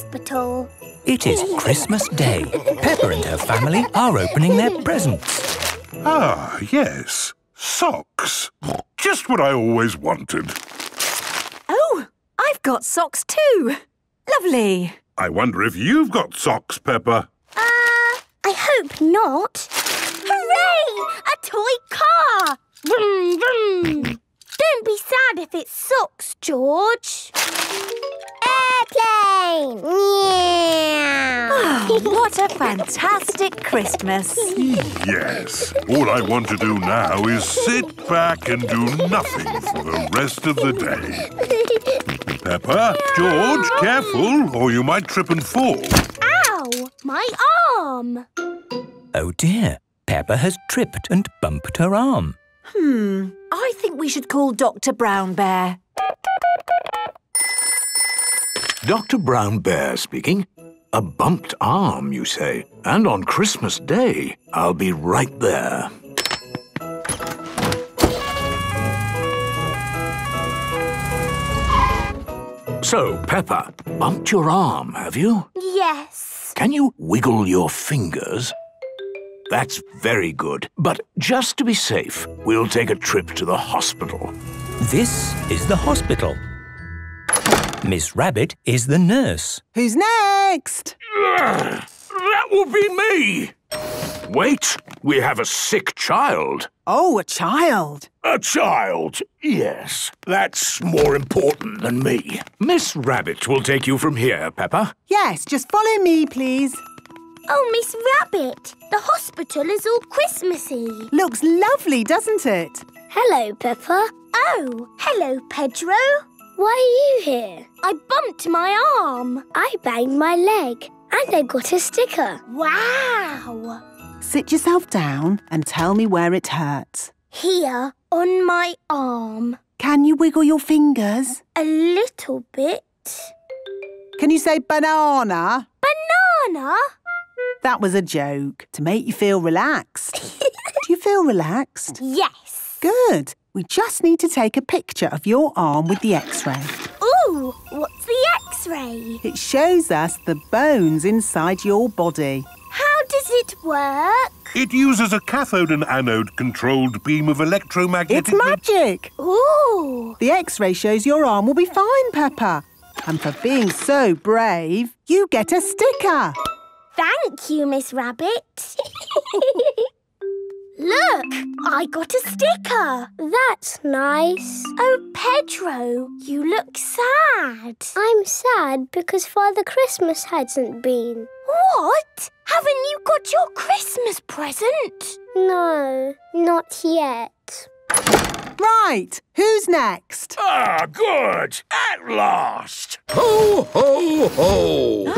hospital. It is Christmas Day. Peppa and her family are opening their presents. Ah, yes. Socks. Just what I always wanted. Oh, I've got socks too. Lovely. I wonder if you've got socks, Peppa. I hope not. Hooray! A toy car! Vroom, vroom. Don't be sad if it's socks, George. Airplane! Yeah. Oh, what a fantastic Christmas. Yes. All I want to do now is sit back and do nothing for the rest of the day. Peppa, George, careful, or you might trip and fall. Ow! My arm! Oh, dear. Peppa has tripped and bumped her arm. I think we should call Dr. Brown Bear. Dr. Brown Bear speaking. A bumped arm, you say. And on Christmas Day, I'll be right there. So, Peppa, bumped your arm, have you? Yes. Can you wiggle your fingers? That's very good. But just to be safe, we'll take a trip to the hospital. This is the hospital. Miss Rabbit is the nurse. Who's next? That will be me! Wait, we have a sick child. Oh, a child. A child, yes. That's more important than me. Miss Rabbit will take you from here, Peppa. Yes, just follow me, please. Oh, Miss Rabbit, the hospital is all Christmassy. Looks lovely, doesn't it? Hello, Peppa. Oh, hello, Pedro. Why are you here? I bumped my arm. I banged my leg and I got a sticker. Wow! Sit yourself down and tell me where it hurts. Here, on my arm. Can you wiggle your fingers? A little bit. Can you say banana? Banana? That was a joke, to make you feel relaxed. Do you feel relaxed? Yes. Good. We just need to take a picture of your arm with the X-ray. Ooh, what's the X-ray? It shows us the bones inside your body. How does it work? It uses a cathode and anode-controlled beam of electromagnetic... It's magic! Ooh! The X-ray shows your arm will be fine, Peppa. And for being so brave, you get a sticker. Thank you, Miss Rabbit. Look, I got a sticker. That's nice. Oh, Pedro, you look sad. I'm sad because Father Christmas hasn't been. What? Haven't you got your Christmas present? No, not yet. Right, who's next? Ah, good! At last! Ho, ho, ho!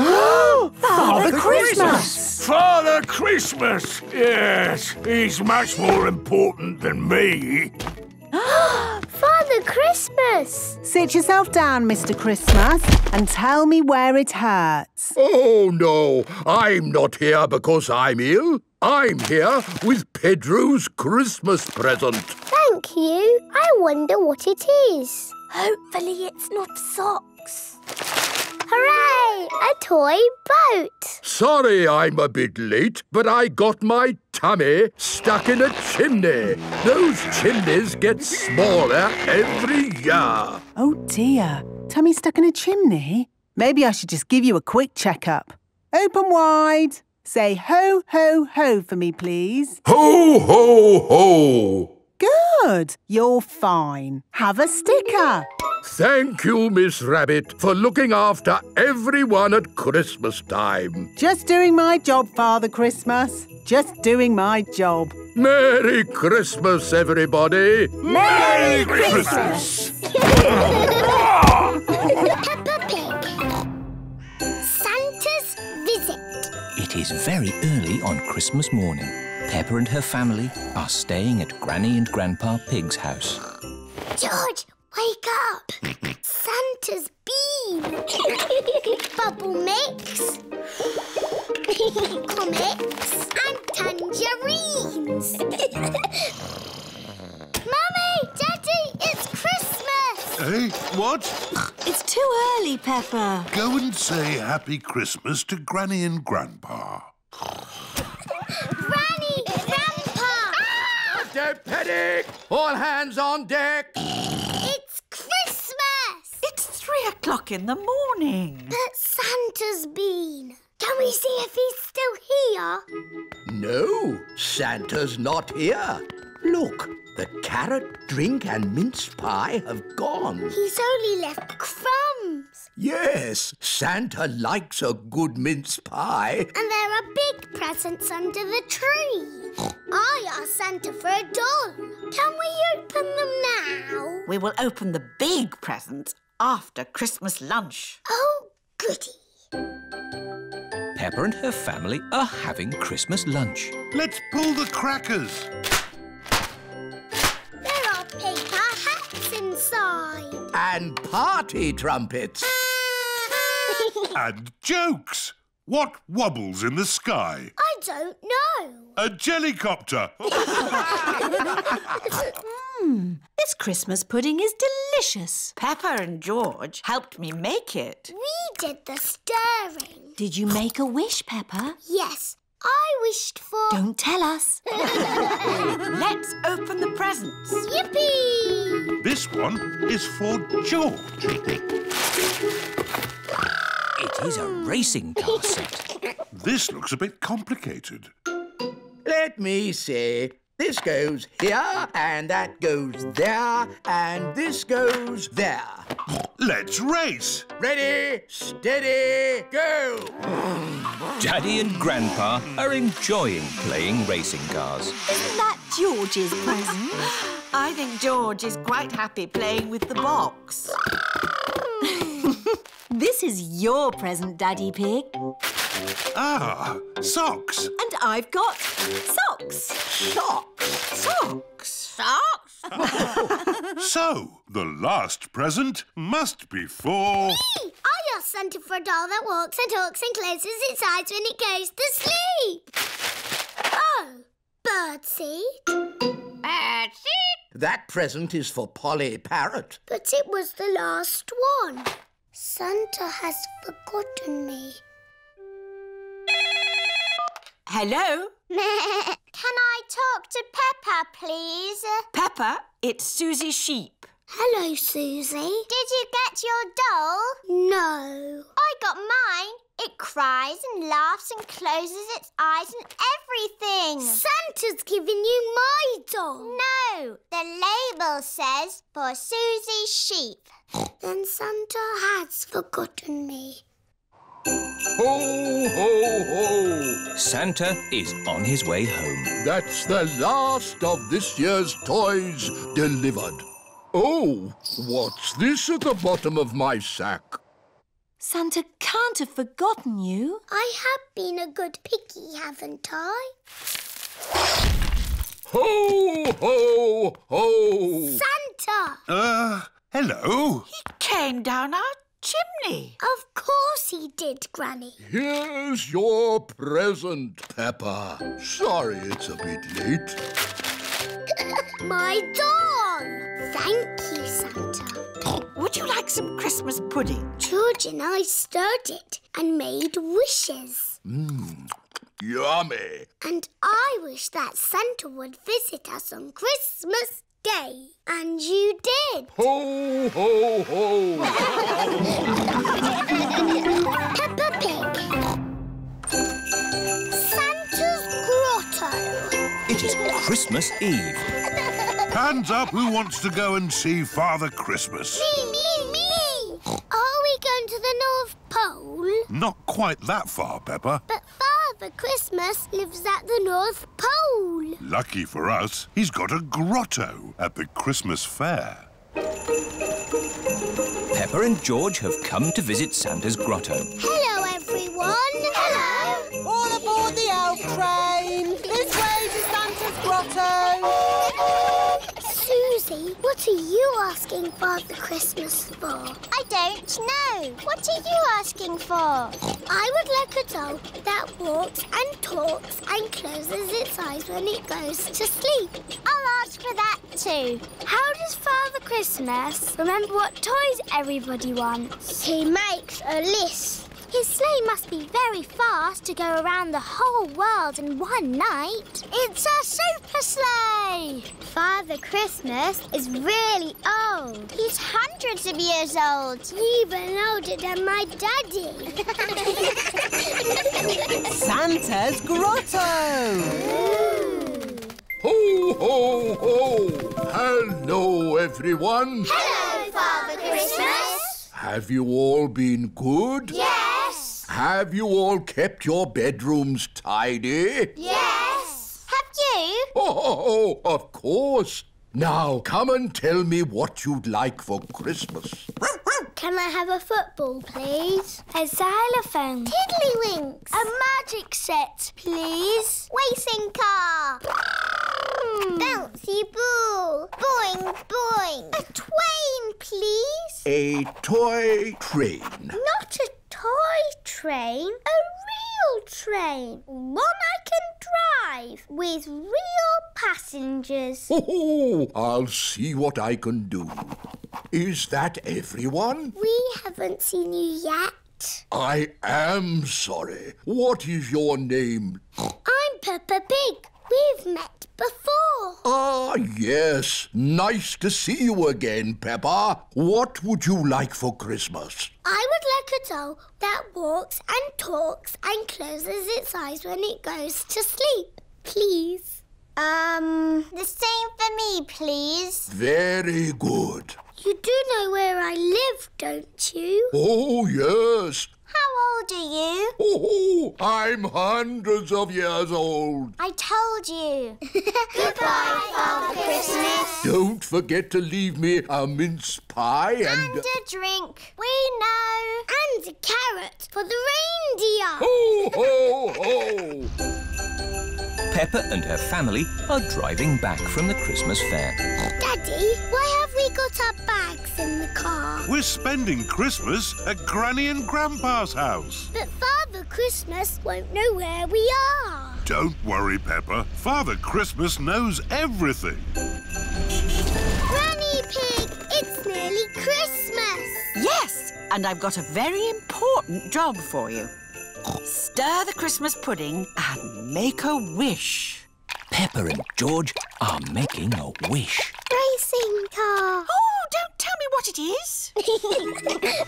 Father Christmas! Father Christmas! Yes, he's much more important than me. Father Christmas! Sit yourself down, Mr. Christmas, and tell me where it hurts. Oh, no, I'm not here because I'm ill. I'm here with Pedro's Christmas present. Thank you. I wonder what it is. Hopefully it's not socks. Hooray! A toy boat. Sorry I'm a bit late, but I got my tummy stuck in a chimney. Those chimneys get smaller every year. Oh, dear. Tummy stuck in a chimney? Maybe I should just give you a quick checkup. Open wide. Say ho, ho, ho for me, please. Ho, ho, ho. Good. You're fine. Have a sticker. Thank you, Miss Rabbit, for looking after everyone at Christmas time. Just doing my job, Father Christmas. Just doing my job. Merry Christmas, everybody. Merry Christmas. Peppa Pig. Santa's visit. It is very early on Christmas morning. Peppa and her family are staying at Granny and Grandpa Pig's house. George, wake up! Santa's been! Bubble mix, comets and tangerines! Mummy! Daddy! It's Christmas! Eh? What? It's too early, Peppa. Go and say Happy Christmas to Granny and Grandpa. Granny! Grandpa! Ah! Don't panic! All hands on deck! It's Christmas! It's 3 o'clock in the morning. But Santa's been. Can we see if he's still here? No, Santa's not here. Look, the carrot, drink and mince pie have gone. He's only left crumbs. Yes, Santa likes a good mince pie. And there are big presents under the tree. I asked Santa for a doll. Can we open them now? We will open the big presents after Christmas lunch. Oh, goody. Peppa and her family are having Christmas lunch. Let's pull the crackers. There are paper hats inside. And party trumpets. And jokes. What wobbles in the sky? I don't know. A jellycopter. This Christmas pudding is delicious. Peppa and George helped me make it. We did the stirring. Did you make a wish, Peppa? Yes, I wished for... Don't tell us. Let's open the presents. Yippee! This one is for George. It is a racing car set. This looks a bit complicated. Let me see. This goes here, and that goes there, and this goes there. Let's race! Ready, steady, go! Daddy and Grandpa are enjoying playing racing cars. Isn't that George's present? I think George is quite happy playing with the box. This is your present, Daddy Pig. Ah, socks. And I've got socks. Socks. Socks. Socks. So, the last present must be for... Me! I asked Santa for a doll that walks and talks and closes its eyes when it goes to sleep. Oh, birdseed. Birdseed. That present is for Polly Parrot. But it was the last one. Santa has forgotten me. Hello? Can I talk to Peppa, please? Peppa, it's Susie Sheep. Hello, Susie. Did you get your doll? No. I got mine. It cries and laughs and closes its eyes and everything. Santa's giving you my doll. No, the label says for Susie Sheep. Then Santa has forgotten me. Ho, ho, ho! Santa is on his way home. That's the last of this year's toys delivered. Oh, what's this at the bottom of my sack? Santa can't have forgotten you. I have been a good piggy, haven't I? Ho, ho, ho! Santa! Hello? He came down our chimney. Of course he did, Granny. Here's your present, Peppa. Sorry it's a bit late. My doll! Thank you, Santa. Would you like some Christmas pudding? George and I stirred it and made wishes. Mmm, yummy. And I wish that Santa would visit us on Christmas Day. And you did. Ho, ho, ho! Peppa Pig. Santa's grotto. It is Christmas Eve. Hands up who wants to go and see Father Christmas. Me, me, me! Are we going to the North Pole? Not quite that far, Peppa. But Father Christmas lives at the North Pole. Lucky for us, he's got a grotto at the Christmas fair. Peppa and George have come to visit Santa's grotto. Hello, everyone. Hello. All aboard the elf train. This way to Santa's grotto. Susie, What are you asking Father Christmas for? I don't know. What are you asking for? I would like a dog that walks and talks and closes its eyes when it goes to sleep. I'll ask for that too. How does Father Christmas remember what toys everybody wants? He makes a list. His sleigh must be very fast to go around the whole world in one night. It's a super sleigh! Father Christmas is really old. He's hundreds of years old. Even older than my daddy. Santa's grotto! Ooh. Ho, ho, ho! Hello, everyone! Hello, Father Christmas! Have you all been good? Yes! Have you all kept your bedrooms tidy? Yes! Have you? Oh, of course. Now, come and tell me what you'd like for Christmas. Can I have a football, please? A xylophone. Tiddlywinks. A magic set, please. Racing car. Bouncy ball. Boing, boing. A twain, please. A toy train. Not a toy train, a real train. One I can drive with real passengers. Oh, I'll see what I can do. Is that everyone? We haven't seen you yet. I am sorry. What is your name? I'm Peppa Pig. We've met before. Ah, yes. Nice to see you again, Peppa. What would you like for Christmas? I would like a doll that walks and talks and closes its eyes when it goes to sleep, please. The same for me, please. Very good. You do know where I live, don't you? Oh, yes. How old are you? Oh, I'm hundreds of years old. I told you. Goodbye, Father Christmas. Don't forget to leave me a mince pie and... And a drink. We know. And a carrot for the reindeer. Ho, ho, ho. Peppa and her family are driving back from the Christmas fair. Daddy, why have we got our bags in the car? We're spending Christmas at Granny and Grandpa's house. But Father Christmas won't know where we are. Don't worry, Peppa. Father Christmas knows everything. Granny Pig, it's nearly Christmas. Yes, and I've got a very important job for you. Stir the Christmas pudding and make a wish. Peppa and George are making a wish. Racing car. Oh, don't tell me what it is.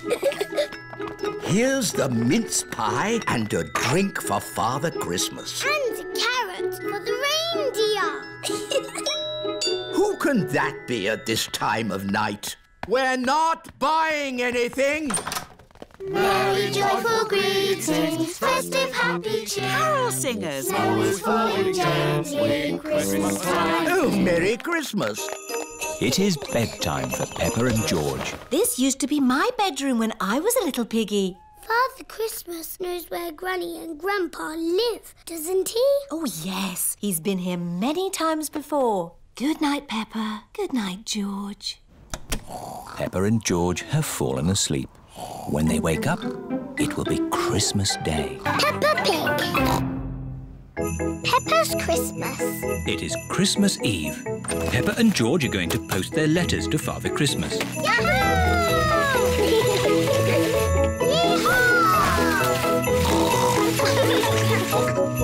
Here's the mince pie and a drink for Father Christmas. And a carrot for the reindeer. Who can that be at this time of night? We're not buying anything. Merry joyful greetings, festive happy cheer. Carol singers. Snow is falling gently, Christmas time. Oh, Merry Christmas. It is bedtime for Peppa and George. This used to be my bedroom when I was a little piggy. Father Christmas knows where Granny and Grandpa live, doesn't he? Oh, yes. He's been here many times before. Good night, Peppa. Good night, George. Peppa and George have fallen asleep. When they wake up, it will be Christmas Day. Peppa Pig. Peppa's Christmas. It is Christmas Eve. Peppa and George are going to post their letters to Father Christmas. Yahoo!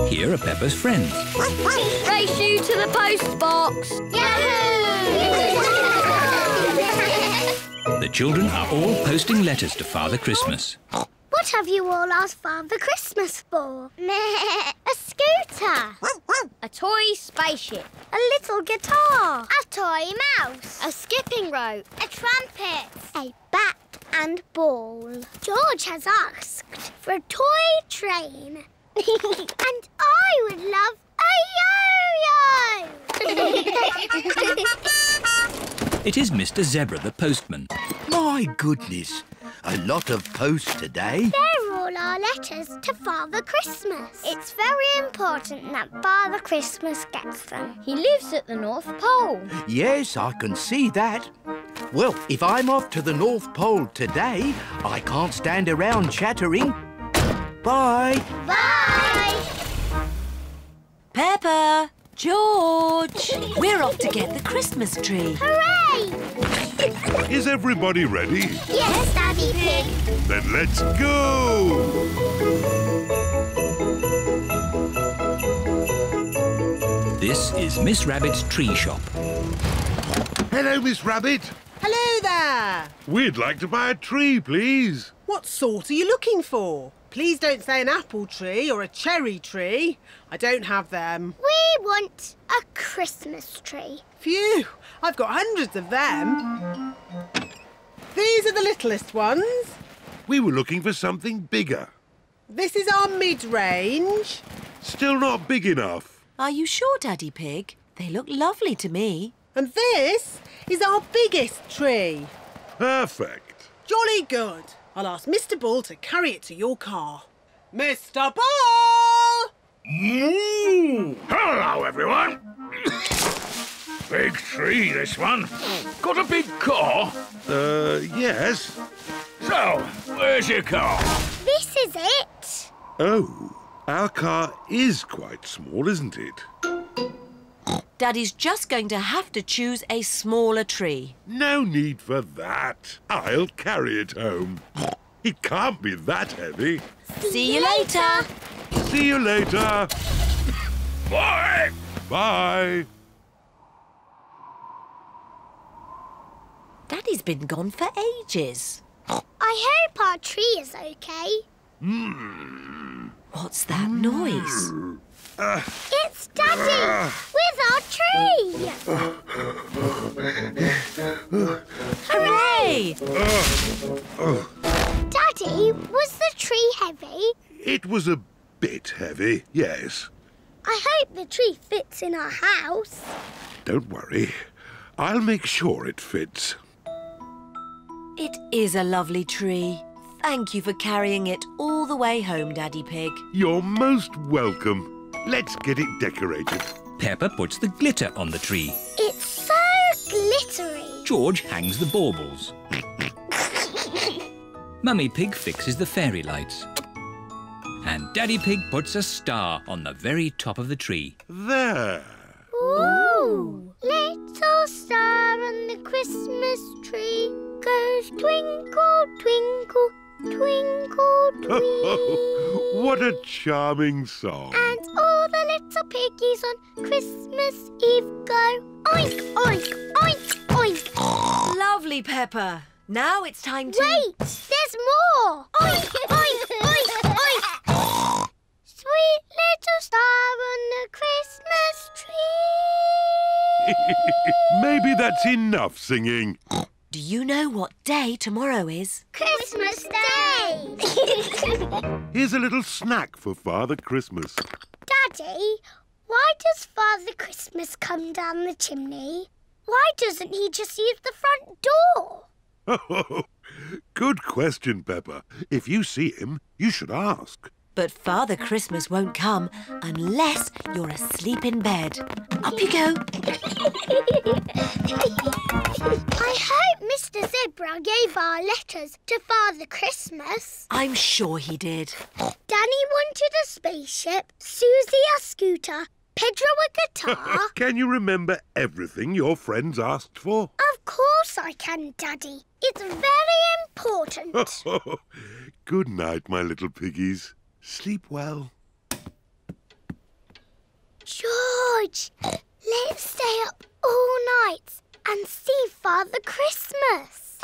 Here are Peppa's friends. Race you to the post box. Yahoo! The children are all posting letters to Father Christmas. What have you all asked Father Christmas for? A scooter. A toy spaceship. A little guitar. A toy mouse. A skipping rope. A trumpet. A bat and ball. George has asked for a toy train. And I would love a yo-yo. It is Mr. Zebra, the postman. My goodness, a lot of post today. They're all our letters to Father Christmas. It's very important that Father Christmas gets them. He lives at the North Pole. Yes, I can see that. Well, if I'm off to the North Pole today, I can't stand around chattering. Bye. Bye. Peppa, George, we're off to get the Christmas tree. Hooray! Is everybody ready? Yes, Daddy Pig. Then let's go. This is Miss Rabbit's tree shop. Hello, Miss Rabbit. Hello there. We'd like to buy a tree, please. What sort are you looking for? Please don't say an apple tree or a cherry tree. I don't have them. We want a Christmas tree. Phew, I've got hundreds of them. These are the littlest ones. We were looking for something bigger. This is our mid-range. Still not big enough. Are you sure, Daddy Pig? They look lovely to me. And this is our biggest tree. Perfect. Jolly good. I'll ask Mr. Bull to carry it to your car. Mr. Bull! Moo! Hello, everyone. Big tree, this one. Got a big car? Yes. So, where's your car? This is it. Oh, our car is quite small, isn't it? Daddy's just going to have to choose a smaller tree. No need for that. I'll carry it home. It can't be that heavy. See you later. See you later. Bye. Bye. Daddy's been gone for ages. I hope our tree is okay. Mm. What's that noise? It's Daddy with our tree! Hooray! Daddy, was the tree heavy? It was a bit heavy, yes. I hope the tree fits in our house. Don't worry. I'll make sure it fits. It is a lovely tree. Thank you for carrying it all the way home, Daddy Pig. You're most welcome. Let's get it decorated. Peppa puts the glitter on the tree. It's so glittery. George hangs the baubles. Mummy Pig fixes the fairy lights. And Daddy Pig puts a star on the very top of the tree. There. Ooh. Little star on the Christmas tree goes twinkle, twinkle. Twinkle, twinkle. Oh, what a charming song. And all the little piggies on Christmas Eve go oink, oink, oink, oink. Lovely, Peppa. Now it's time to... Wait, there's more. Oink, oink, oink, oink. Sweet little star on the Christmas tree. Maybe that's enough singing. Do you know what day tomorrow is? Christmas Day! Here's a little snack for Father Christmas. Daddy, why does Father Christmas come down the chimney? Why doesn't he just use the front door? Oh, good question, Peppa. If you see him, you should ask. But Father Christmas won't come unless you're asleep in bed. Up you go. I hope Mr. Zebra gave our letters to Father Christmas. I'm sure he did. Danny wanted a spaceship, Susie a scooter, Pedro a guitar. Can you remember everything your friends asked for? Of course I can, Daddy. It's very important. Good night, my little piggies. Sleep well. George, let's stay up all night and see Father Christmas.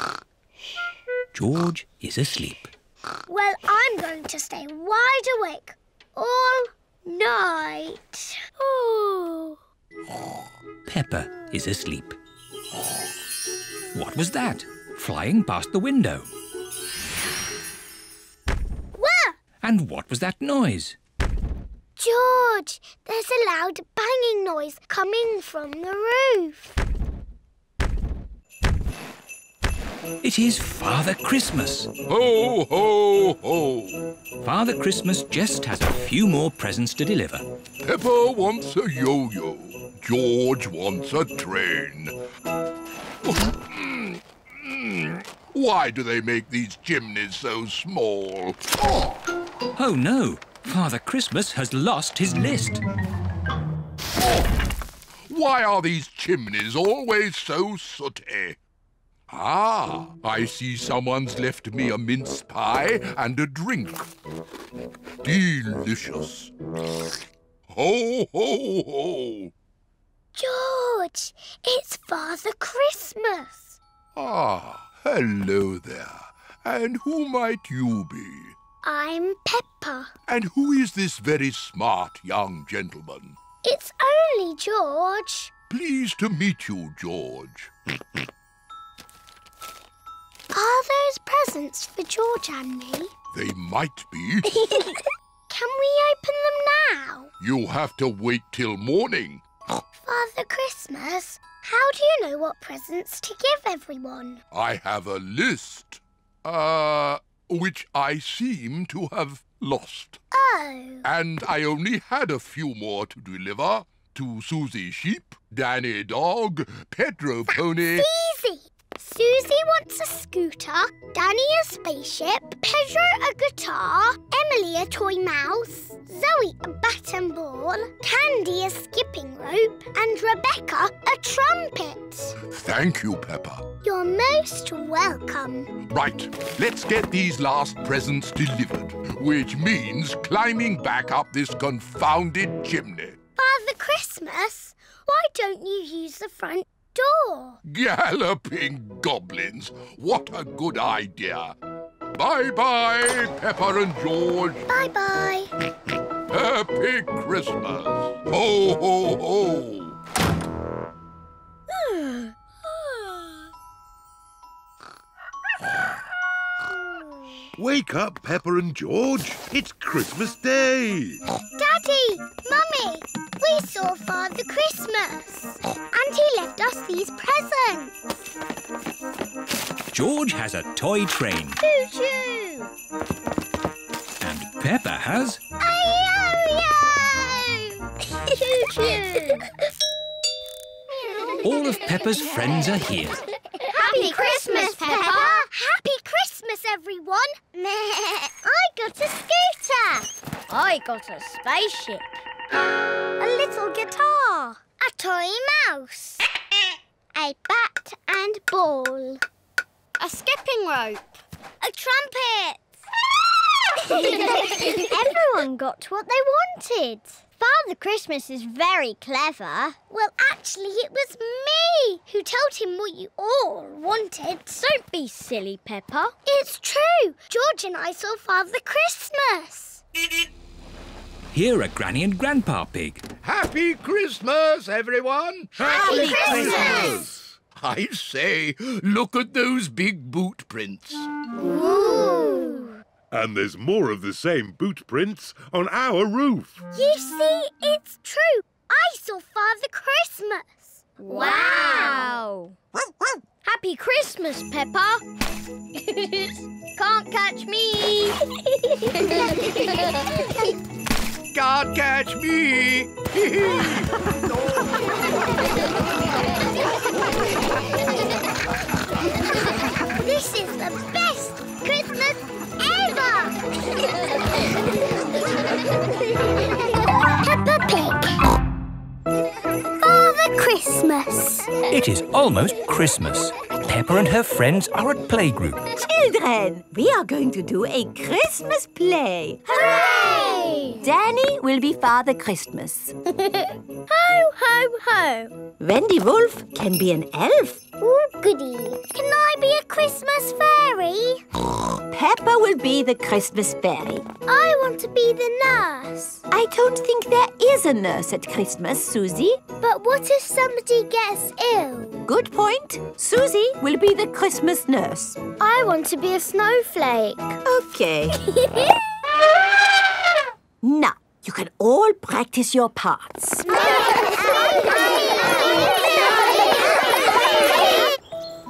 George is asleep. Well, I'm going to stay wide awake all night. Ooh. Peppa is asleep. What was that? Flying past the window. And what was that noise? George, there's a loud banging noise coming from the roof. It is Father Christmas. Ho, ho, ho. Father Christmas just has a few more presents to deliver. Peppa wants a yo-yo. George wants a train. Why do they make these chimneys so small? Oh, oh no. Father Christmas has lost his list. Oh. Why are these chimneys always so sooty? Ah, I see someone's left me a mince pie and a drink. Delicious. Ho, ho, ho. George, it's Father Christmas. Ah, hello there. And who might you be? I'm Peppa. And who is this very smart young gentleman? It's only George. Pleased to meet you, George. Are those presents for George and me? They might be. Can we open them now? You'll have to wait till morning. Father Christmas, how do you know what presents to give everyone? I have a list, which I seem to have lost. Oh. And I only had a few more to deliver to Susie Sheep, Danny Dog, Pedro Pony... That's easy! Susie wants a scooter, Danny a spaceship, Pedro a guitar, Emily a toy mouse, Zoe a bat and ball, Candy a skipping rope, and Rebecca a trumpet. Thank you, Peppa. You're most welcome. Right, let's get these last presents delivered, which means climbing back up this confounded chimney. Father Christmas, why don't you use the front door? Galloping goblins! What a good idea! Bye-bye, Peppa and George! Bye-bye! Happy Christmas! Ho, ho, ho! Wake up, Peppa and George! It's Christmas Day! Daddy! Mummy! We saw Father Christmas! And he left us these presents! George has a toy train. Choo-choo! And Peppa has... A yo-yo! Choo-choo! All of Peppa's friends are here. Happy Christmas, Peppa! Happy Christmas, everyone! I got a scooter! I got a spaceship! A little guitar! A toy mouse! A bat and ball! A skipping rope! A trumpet! Everyone got what they wanted! Father Christmas is very clever. Well, actually, it was me who told him what you all wanted. Don't be silly, Peppa. It's true. George and I saw Father Christmas. Here are Granny and Grandpa Pig. Happy Christmas, everyone. Happy Christmas! I say, look at those big boot prints. Ooh. And there's more of the same boot prints on our roof. You see, it's true. I saw Father Christmas. Wow! Happy Christmas, Peppa. Can't catch me. Can't catch me. This is the best Christmas ever! Peppa Pig. Father Christmas. It is almost Christmas. Peppa and her friends are at playgroup. Children, we are going to do a Christmas play. Hooray! Danny will be Father Christmas. Ho, ho, ho. Wendy Wolf can be an elf. Ooh, goody. Can I be a Christmas fairy? Peppa will be the Christmas fairy. I want to be the nurse. I don't think there is a nurse at Christmas, Susie. But what if somebody gets ill? Good point. Susie will be the Christmas nurse. I want to be a snowflake. Okay. Now, you can all practice your parts.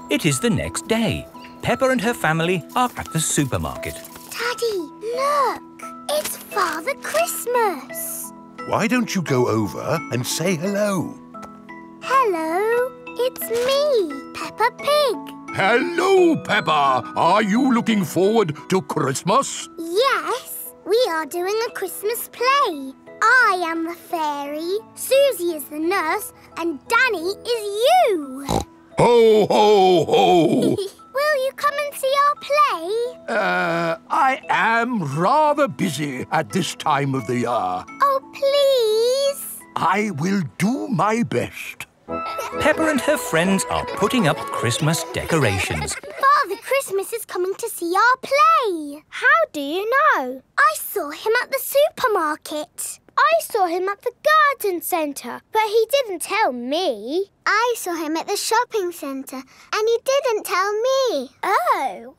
It is the next day. Peppa and her family are at the supermarket. Daddy, look! It's Father Christmas! Why don't you go over and say hello? Hello, it's me, Peppa Pig. Hello, Peppa. Are you looking forward to Christmas? Yes, we are doing a Christmas play. I am the fairy, Susie is the nurse, and Danny is you. Ho, ho, ho! Will you come and see our play? I am rather busy at this time of the year. Oh, please! I will do my best. Peppa and her friends are putting up Christmas decorations. Father Christmas is coming to see our play. How do you know? I saw him at the supermarket. I saw him at the garden centre, but he didn't tell me. I saw him at the shopping centre, and he didn't tell me. Oh.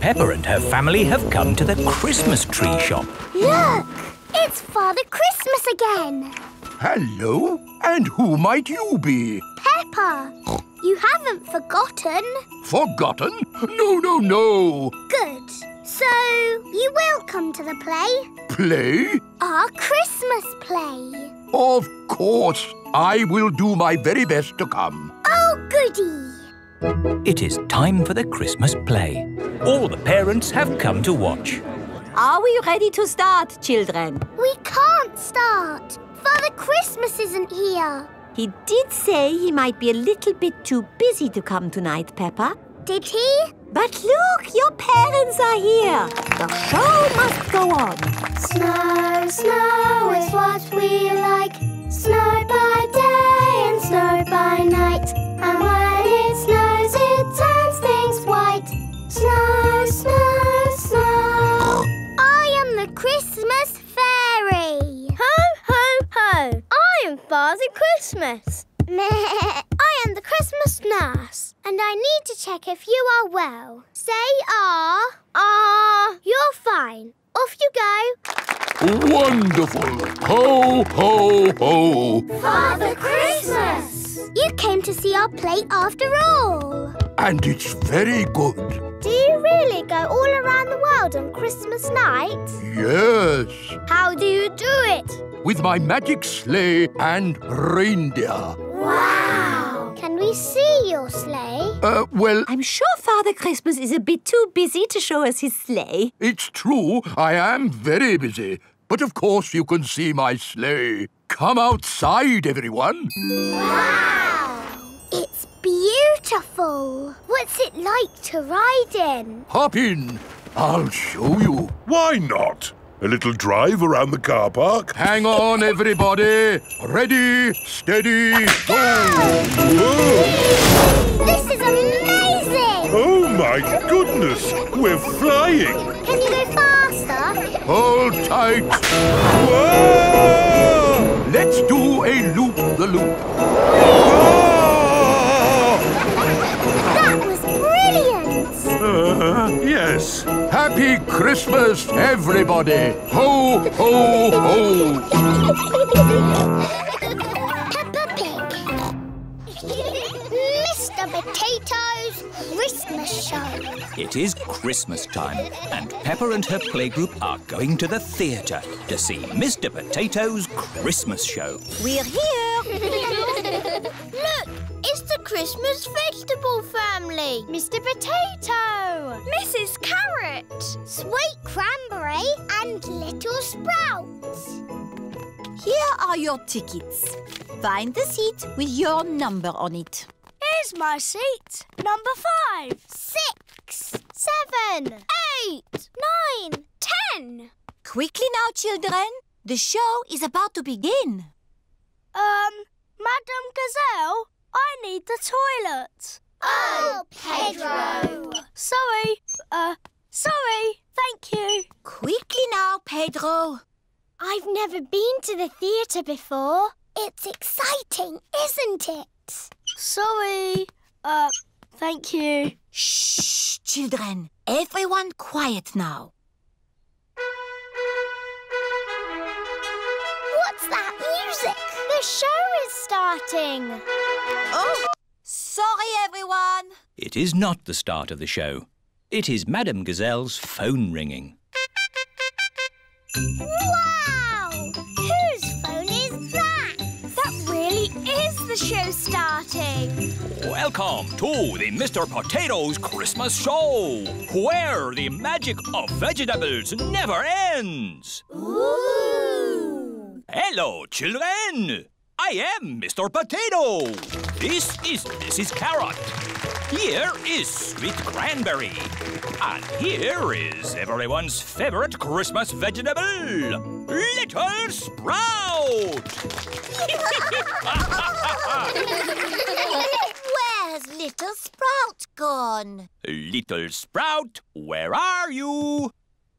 Peppa and her family have come to the Christmas tree shop. Look! It's Father Christmas again. Hello, and who might you be? Peppa. You haven't forgotten. Forgotten? No, no, no. Good. So, you will come to the play? Play? Our Christmas play. Of course. I will do my very best to come. Oh, goody. It is time for the Christmas play. All the parents have come to watch. Are we ready to start, children? We can't start. Father Christmas isn't here. He did say he might be a little bit too busy to come tonight, Peppa. Did he? But look, your parents are here. The show must go on. Snow, snow is what we like. Snow by day and snow by night. And when it snows, it turns things white. Snow, snow, snow. I am the Christmas fairy. Ho, ho, ho. I am Father Christmas. I am the Christmas nurse, and I need to check if you are well. Say ah, you're fine. Off you go. Wonderful. Ho, ho, ho. Father Christmas! You came to see our play after all. And it's very good. Do you really go all around the world on Christmas night? Yes. How do you do it? With my magic sleigh and reindeer. Wow! Can we see your sleigh? Well... I'm sure Father Christmas is a bit too busy to show us his sleigh. It's true. I am very busy. But of course you can see my sleigh. Come outside, everyone. Wow! It's beautiful. What's it like to ride in? Hop in. I'll show you. Why not? A little drive around the car park. Hang on, everybody. Ready, steady, go! Whoa. This is amazing! Oh, my goodness! We're flying! Can you go faster? Hold tight! Whoa. Let's do a loop-the-loop. That was brilliant! Yes. Happy Christmas, everybody! Ho, ho, ho! Peppa Pig. Mr. Potato's Christmas Show. It is Christmas time, and Peppa and her playgroup are going to the theatre to see Mr. Potato's Christmas Show. We're here! Look! It's the Christmas vegetable family. Mr. Potato. Mrs. Carrot. Sweet Cranberry and Little Sprouts. Here are your tickets. Find the seat with your number on it. Here's my seat. Number 5. 6. 7. 8. 9. 10. Quickly now, children. The show is about to begin. Madame Gazelle? I need the toilet. Oh, Pedro. Sorry. Thank you. Quickly now, Pedro. I've never been to the theatre before. It's exciting, isn't it? Sorry. Thank you. Shh, children. Everyone quiet now. What's that music? The show is starting. Oh! Sorry, everyone. It is not the start of the show. It is Madame Gazelle's phone ringing. Wow! Whose phone is that? That really is the show starting. Welcome to the Mr. Potato's Christmas Show, where the magic of vegetables never ends. Ooh! Hello, children. I am Mr. Potato. This is Mrs. Carrot. Here is sweet cranberry. And here is everyone's favourite Christmas vegetable, Little Sprout. Where's Little Sprout gone? Little Sprout, where are you?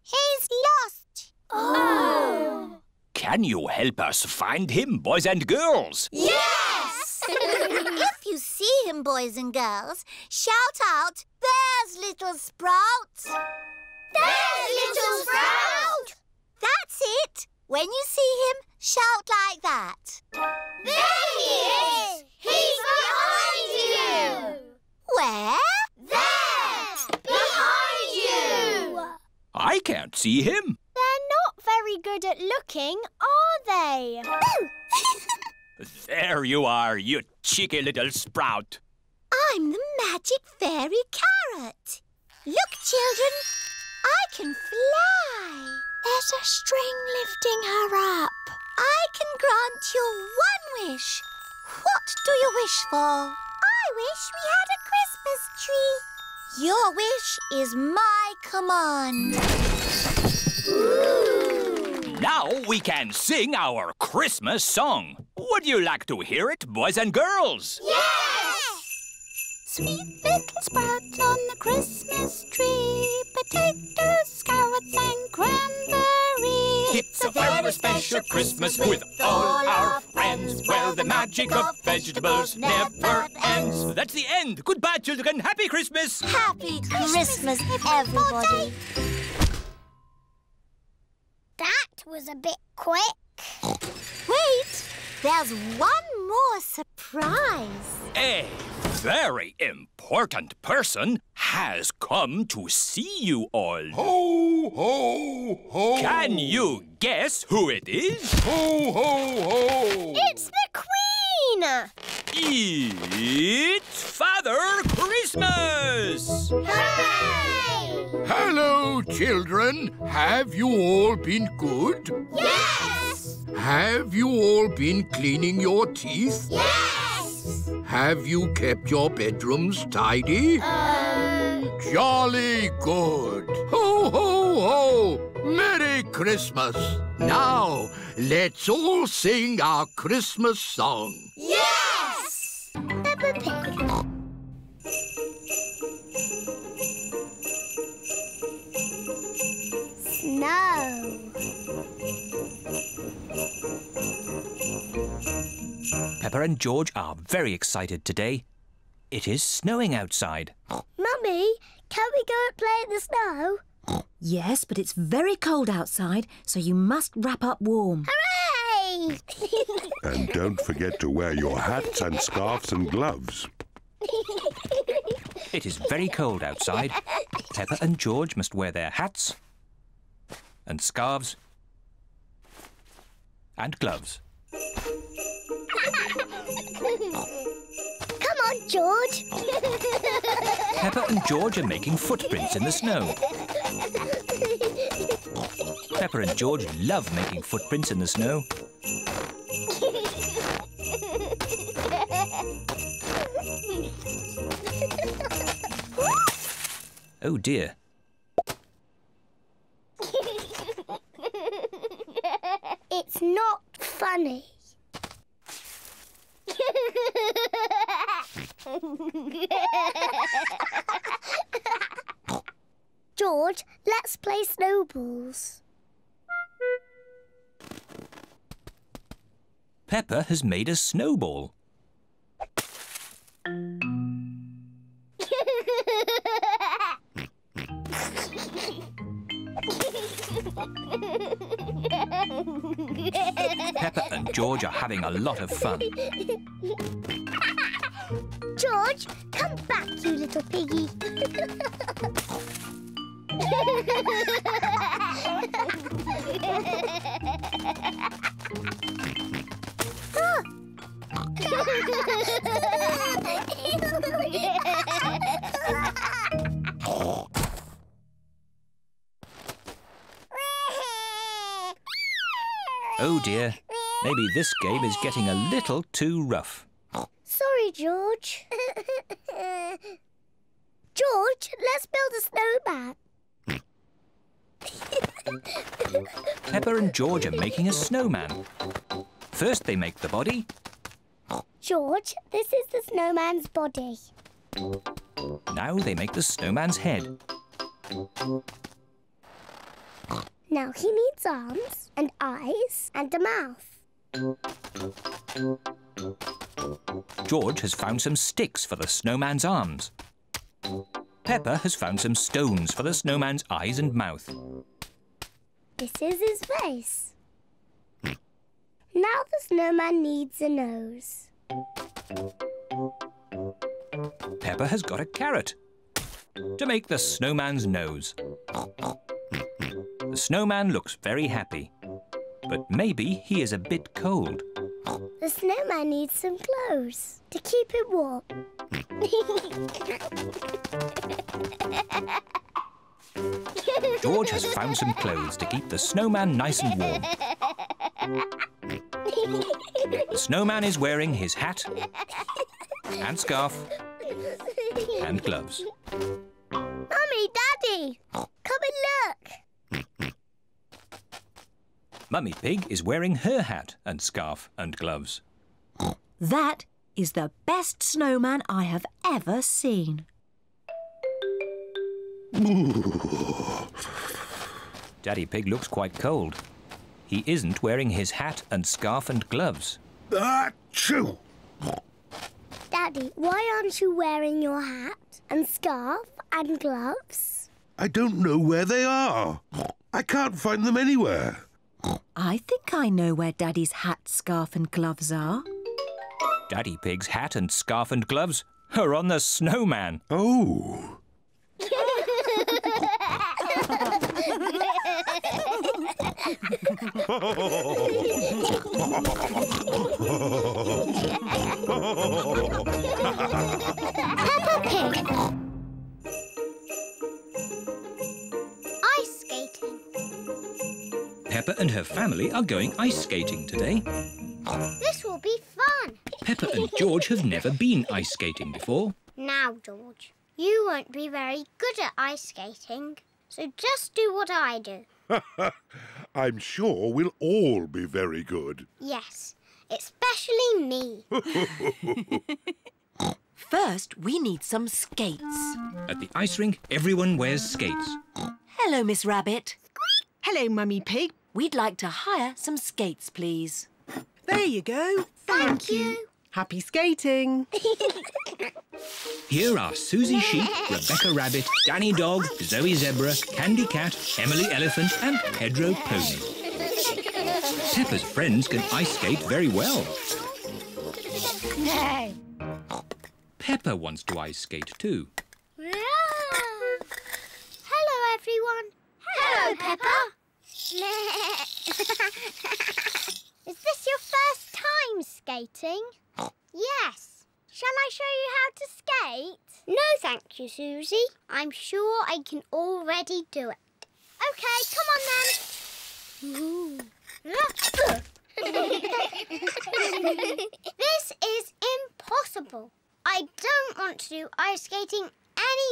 He's lost. Oh. Can you help us find him, boys and girls? Yes! If you see him, boys and girls, shout out, "There's Little Sprout!" There's Little Sprout! That's it! When you see him, shout like that. There he is! He's behind you! Where? There! Behind you! I can't see him. They're not very good at looking, are they? There you are, you cheeky little sprout. I'm the magic fairy carrot. Look, children, I can fly. There's a string lifting her up. I can grant you one wish. What do you wish for? I wish we had a Christmas tree. Your wish is my command. Ooh. Now we can sing our Christmas song. Would you like to hear it, boys and girls? Yes! Sweet little sprout on the Christmas tree, potatoes, carrots and cranberry. It's a very special Christmas with all our friends, where the magic of vegetables never ends. That's the end. Goodbye, children. Happy Christmas. Happy Christmas, everybody. That was a bit quick. Wait, there's one more surprise. A very important person has come to see you all. Ho, ho, ho. Can you guess who it is? Ho, ho, ho. It's the Queen. It's Father Christmas. Hooray! Hello, children. Have you all been good? Yes! Have you all been cleaning your teeth? Yes! Have you kept your bedrooms tidy? Jolly good. Ho, ho, ho. Merry Christmas. Now, let's all sing our Christmas song. Yes! Peppa Pig. Snow. Peppa and George are very excited today. It is snowing outside. Mummy, can we go and play in the snow? Yes, but it's very cold outside, so you must wrap up warm. Hooray! And don't forget to wear your hats and scarves and gloves. It is very cold outside. Peppa and George must wear their hats and scarves and gloves. Come on, George. Peppa and George are making footprints in the snow. Peppa and George love making footprints in the snow. Oh dear. It's not funny. George, let's play snowballs. Peppa has made a snowball. Peppa and George are having a lot of fun. George, much. Come back, you little piggy. Oh dear, maybe this game is getting a little too rough. Sorry, George. George, let's build a snowman. Peppa and George are making a snowman. First they make the body. George, this is the snowman's body. Now they make the snowman's head. Now he needs arms and eyes and a mouth. George has found some sticks for the snowman's arms. Peppa has found some stones for the snowman's eyes and mouth. This is his face. Now the snowman needs a nose. Peppa has got a carrot to make the snowman's nose. The snowman looks very happy, but maybe he is a bit cold. The snowman needs some clothes to keep it warm. George has found some clothes to keep the snowman nice and warm. The snowman is wearing his hat and scarf and gloves. Mummy, Daddy, come and look. Mummy Pig is wearing her hat and scarf and gloves. That is the best snowman I have ever seen. Daddy Pig looks quite cold. He isn't wearing his hat and scarf and gloves. Achoo! Daddy, why aren't you wearing your hat and scarf and gloves? I don't know where they are. I can't find them anywhere. I think I know where Daddy's hat, scarf and gloves are. Daddy Pig's hat and scarf and gloves are on the snowman. Oh! Peppa Pig. Ice skating. Peppa and her family are going ice skating today. This will be fun. Peppa and George have never been ice skating before. Now, George, you won't be very good at ice skating, so just do what I do. I'm sure we'll all be very good. Yes, especially me. First, we need some skates. At the ice rink, everyone wears skates. Hello, Miss Rabbit. Squeak. Hello, Mummy Pig. We'd like to hire some skates, please. There you go. Thank you. Happy skating. Here are Susie Sheep, Rebecca Rabbit, Danny Dog, Zoe Zebra, Candy Cat, Emily Elephant and Pedro Pony. Peppa's friends can ice skate very well. Peppa wants to ice skate too. Hello, everyone. Hello, Peppa. Is this your first time skating? Yes. Shall I show you how to skate? No, thank you, Susie. I'm sure I can already do it. OK, come on then. This is impossible. I don't want to do ice skating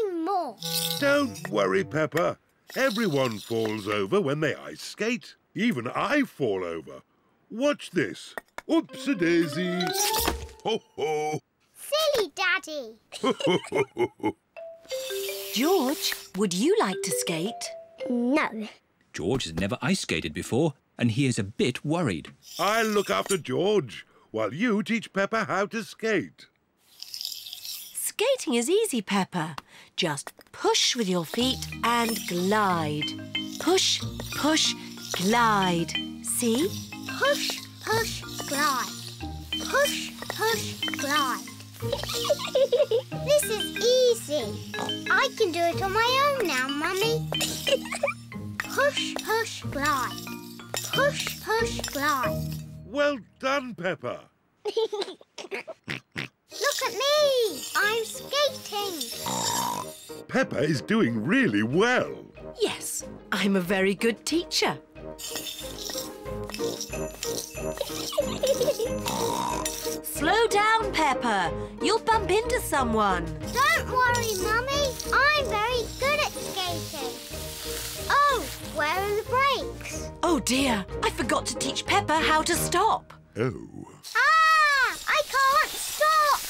anymore. Don't worry, Peppa. Everyone falls over when they ice skate. Even I fall over. Watch this. Oops-a-daisy. Ho-ho. Silly Daddy. George, would you like to skate? No. George has never ice skated before and he is a bit worried. I'll look after George while you teach Peppa how to skate. Skating is easy, Peppa. Just push with your feet and glide. Push, push, glide. See? Push, push, glide. Push, push, glide. This is easy. I can do it on my own now, Mummy. Push, push, glide. Push, push, glide. Well done, Peppa. Look at me. I'm skating. Peppa is doing really well. Yes, I'm a very good teacher. Slow down, Peppa. You'll bump into someone. Don't worry, Mummy. I'm very good at skating. Oh, where are the brakes? Oh, dear. I forgot to teach Peppa how to stop. Oh. Ah! I can't stop.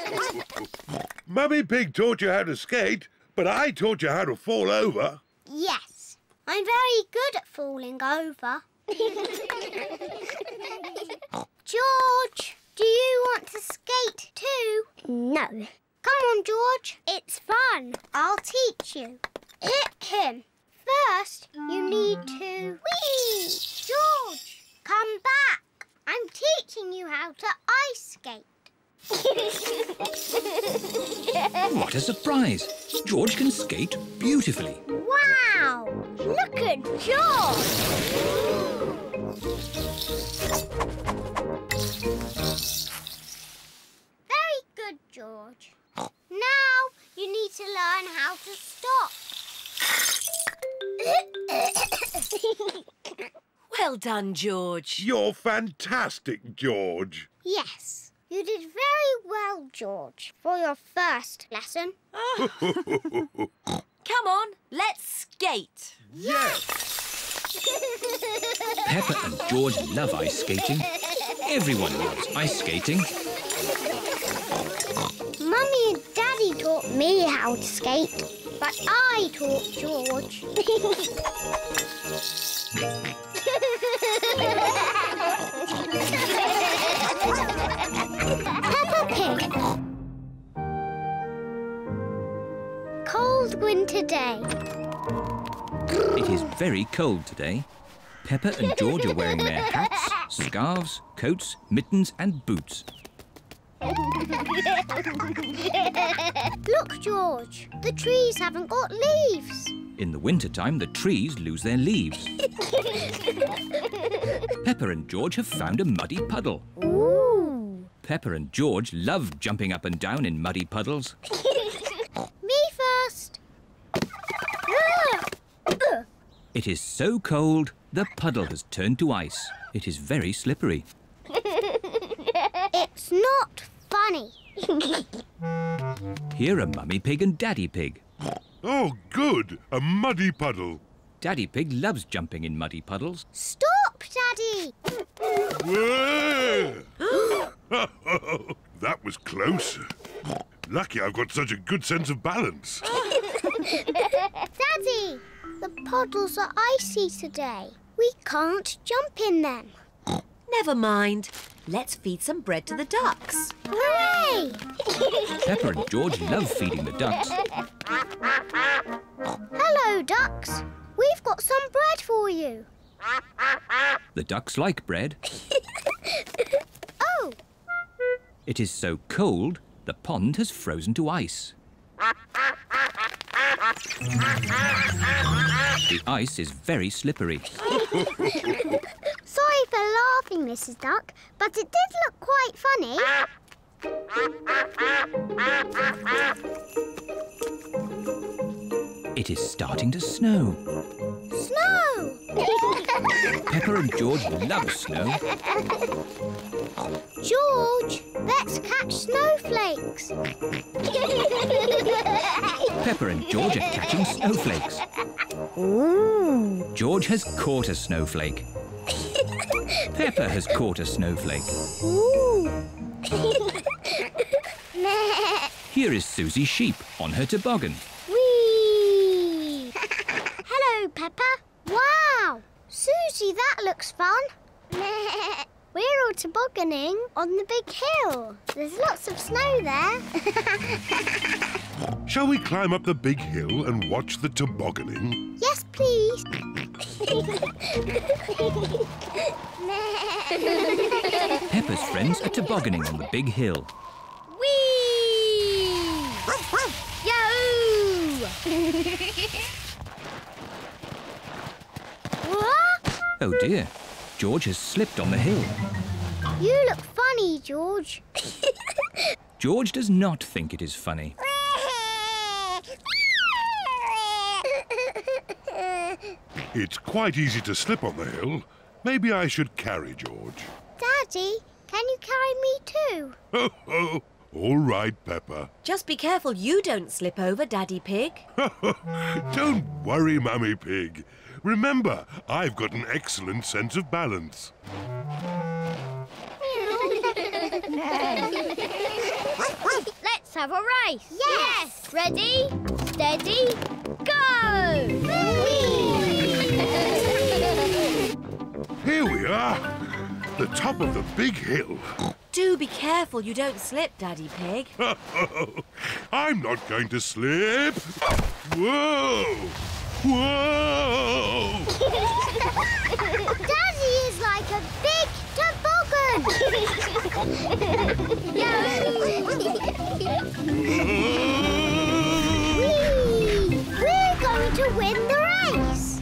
Look out! Mummy Pig taught you how to skate, but I taught you how to fall over. Yes, I'm very good at falling over. George, do you want to skate too? No. Come on, George, it's fun. I'll teach you. Hit him. First, you need to... Whee! George, come back. I'm teaching you how to ice skate. What a surprise! George can skate beautifully. Wow! Look at George! Very good, George. Now you need to learn how to stop. Well done, George. You're fantastic, George. Yes. You did very well, George, for your first lesson. Oh. Come on, let's skate. Yes! Peppa and George love ice skating. Everyone loves ice skating. Mummy and Daddy taught me how to skate, but I taught George. Peppa Pig. Cold winter day. It is very cold today. Peppa and George are wearing their hats, scarves, coats, mittens and boots. Look, George, the trees haven't got leaves. In the wintertime, the trees lose their leaves. Peppa and George have found a muddy puddle. Ooh. Peppa and George love jumping up and down in muddy puddles. Me first. It is so cold, the puddle has turned to ice. It is very slippery. It's not funny. Here are Mummy Pig and Daddy Pig. Oh, good! A muddy puddle. Daddy Pig loves jumping in muddy puddles. Stop, Daddy! That was close. Lucky I've got such a good sense of balance. Daddy, the puddles are icy today. We can't jump in them. Never mind. Let's feed some bread to the ducks. Hooray! Peppa and George love feeding the ducks. Hello, ducks. We've got some bread for you. The ducks like bread. Oh! It is so cold, the pond has frozen to ice. The ice is very slippery. Sorry for laughing, Mrs. Duck, but it did look quite funny. It is starting to snow. Snow! Peppa and George love snow. George, let's catch snowflakes. Peppa and George are catching snowflakes. Ooh. George has caught a snowflake. Peppa has caught a snowflake. Ooh. Here is Susie Sheep on her toboggan. Whee! Hello, Peppa. Wow! Susie, that looks fun. We're all tobogganing on the big hill. There's lots of snow there. Shall we climb up the big hill and watch the tobogganing? Yes. Yes, please. Peppa's friends are tobogganing on the big hill. Whee! Yahoo! Oh dear, George has slipped on the hill. You look funny, George. George does not think it is funny. It's quite easy to slip on the hill. Maybe I should carry George. Daddy, can you carry me too? Ho ho! All right, Peppa. Just be careful you don't slip over, Daddy Pig. Don't worry, Mummy Pig. Remember, I've got an excellent sense of balance. Let's have a race. Yes! Ready, steady, go! Whee! Here we are, the top of the big hill. Do be careful you don't slip, Daddy Pig. I'm not going to slip. Whoa! Whoa! Daddy is like a big toboggan! We're going to win the race!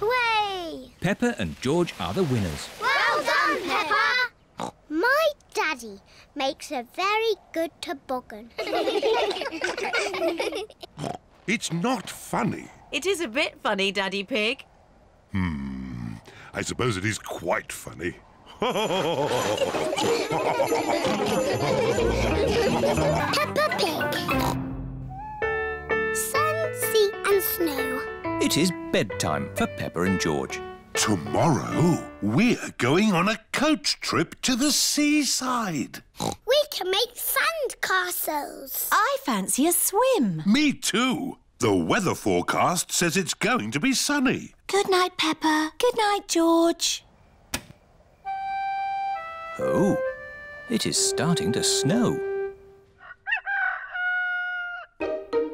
Hooray! Peppa and George are the winners. Well done, Peppa! My daddy makes a very good toboggan. It's not funny. It is a bit funny, Daddy Pig. I suppose it is quite funny. Peppa Pig. Sun, sea and snow. It is bedtime for Peppa and George. Tomorrow, we're going on a coach trip to the seaside. We can make sand castles. I fancy a swim. Me too. The weather forecast says it's going to be sunny. Good night, Peppa. Good night, George. Oh, it is starting to snow.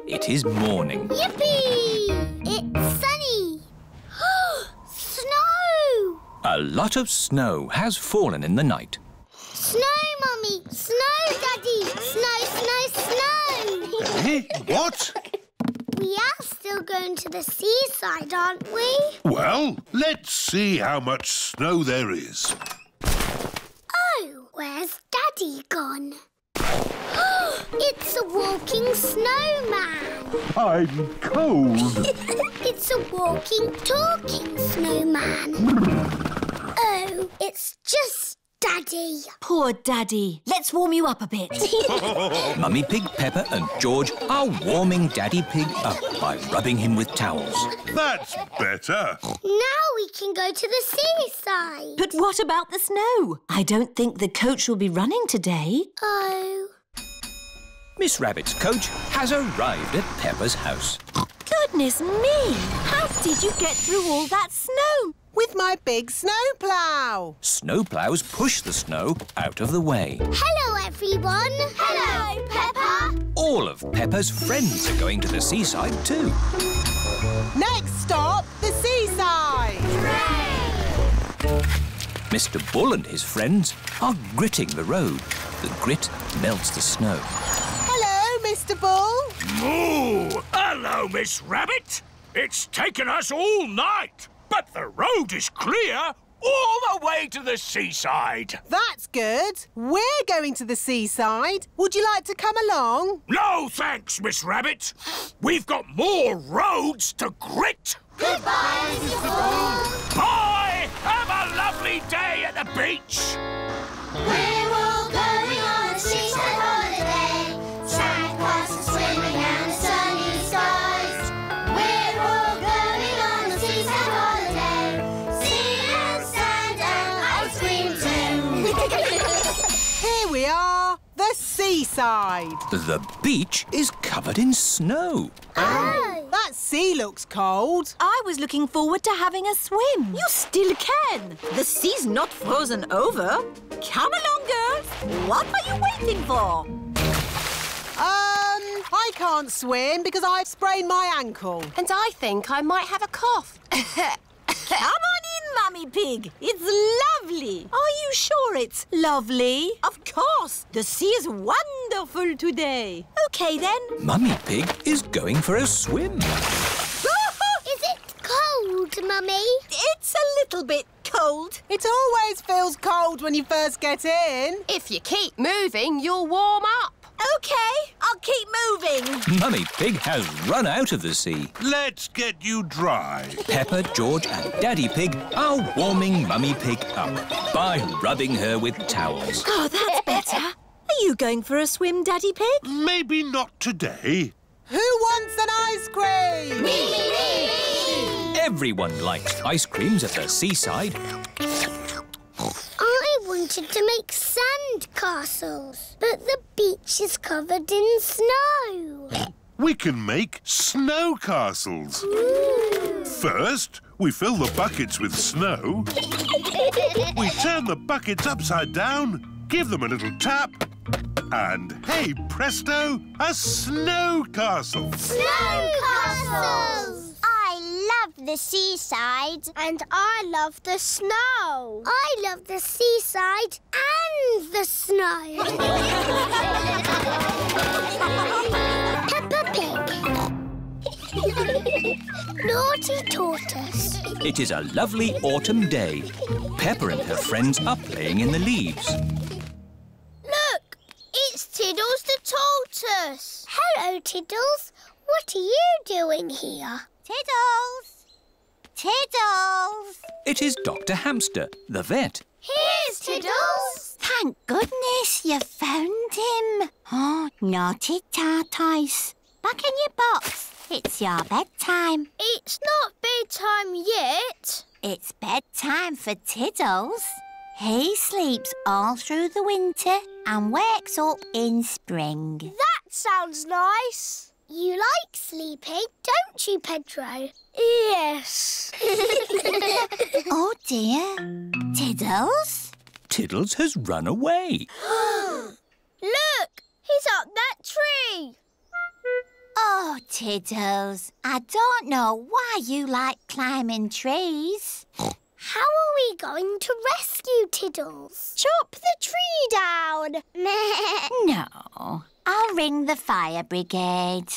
It is morning. Yippee! It's sunny. Snow! A lot of snow has fallen in the night. Snow, Mummy! Snow, Daddy! Snow, snow, snow! What? We are still going to the seaside, aren't we? Well, let's see how much snow there is. Oh, where's Daddy gone? It's a walking snowman. I'm cold. It's a walking, talking snowman. Oh, it's just Daddy. Poor Daddy. Let's warm you up a bit. Mummy Pig, Peppa and George are warming Daddy Pig up by rubbing him with towels. That's better. Now we can go to the seaside. But what about the snow? I don't think the coach will be running today. Oh. Miss Rabbit's coach has arrived at Peppa's house. Goodness me! How did you get through all that snow? With my big snowplow. Snowplows push the snow out of the way. Hello, everyone. Hello, Peppa. All of Peppa's friends are going to the seaside too. Next stop, the seaside. Hooray! Mr. Bull and his friends are gritting the road. The grit melts the snow. Hello, Mr. Bull. Moo! Hello, Miss Rabbit. It's taken us all night. But the road is clear all the way to the seaside. That's good. We're going to the seaside. Would you like to come along? No, thanks, Miss Rabbit. We've got more roads to grit. Goodbye, Mr. Ball. Bye! Have a lovely day at the beach. We're all going on a seaside holiday. Sand castles, swimming and the sunny skies. We're all going on a seaside holiday. Here we are, the seaside. The beach is covered in snow. Oh! That sea looks cold. I was looking forward to having a swim. You still can. The sea's not frozen over. Come along, girls. What are you waiting for? I can't can't swim because I've sprained my ankle. And I think I might have a cough. Come on in, Mummy Pig. It's lovely. Are you sure it's lovely? Of course. The sea is wonderful today. OK, then. Mummy Pig is going for a swim. Is it cold, Mummy? It's a little bit cold. It always feels cold when you first get in. If you keep moving, you'll warm up. OK, I'll keep moving. Mummy Pig has run out of the sea. Let's get you dry. Peppa, George and Daddy Pig are warming Mummy Pig up by rubbing her with towels. Oh, that's better. Are you going for a swim, Daddy Pig? Maybe not today. Who wants an ice cream? Me, me, me! Everyone likes ice creams at the seaside. I wanted to make sand castles, but the beach is covered in snow. We can make snow castles. Ooh. First, we fill the buckets with snow. We turn the buckets upside down, give them a little tap, and hey presto, a snow castle. Snow castles! I love the seaside and I love the snow. I love the seaside and the snow. Peppa Pig. Naughty tortoise. It is a lovely autumn day. Peppa and her friends are playing in the leaves. Look, it's Tiddles the tortoise. Hello, Tiddles. What are you doing here? Tiddles! Tiddles! It is Dr. Hamster, the vet. Here's Tiddles! Thank goodness you found him. Oh, naughty tortoise. Back in your box. It's your bedtime. It's not bedtime yet. It's bedtime for Tiddles. He sleeps all through the winter and wakes up in spring. That sounds nice. You like sleeping, don't you, Pedro? Yes. Oh, dear. Tiddles? Tiddles has run away. Look, he's up that tree. Oh, Tiddles, I don't know why you like climbing trees. How are we going to rescue Tiddles? Chop the tree down. No. I'll ring the fire brigade.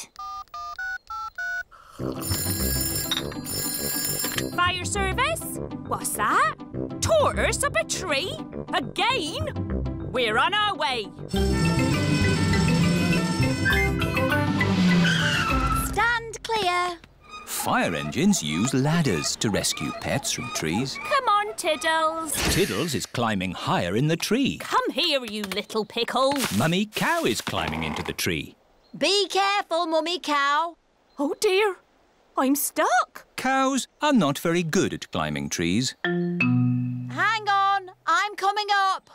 Fire service? What's that? Tortoise up a tree? Again? We're on our way. Stand clear. Fire engines use ladders to rescue pets from trees. Come on, Tiddles. Tiddles is climbing higher in the tree. Come here, you little pickle. Mummy Cow is climbing into the tree. Be careful, Mummy Cow. Oh, dear. I'm stuck. Cows are not very good at climbing trees. Hang on. I'm coming up.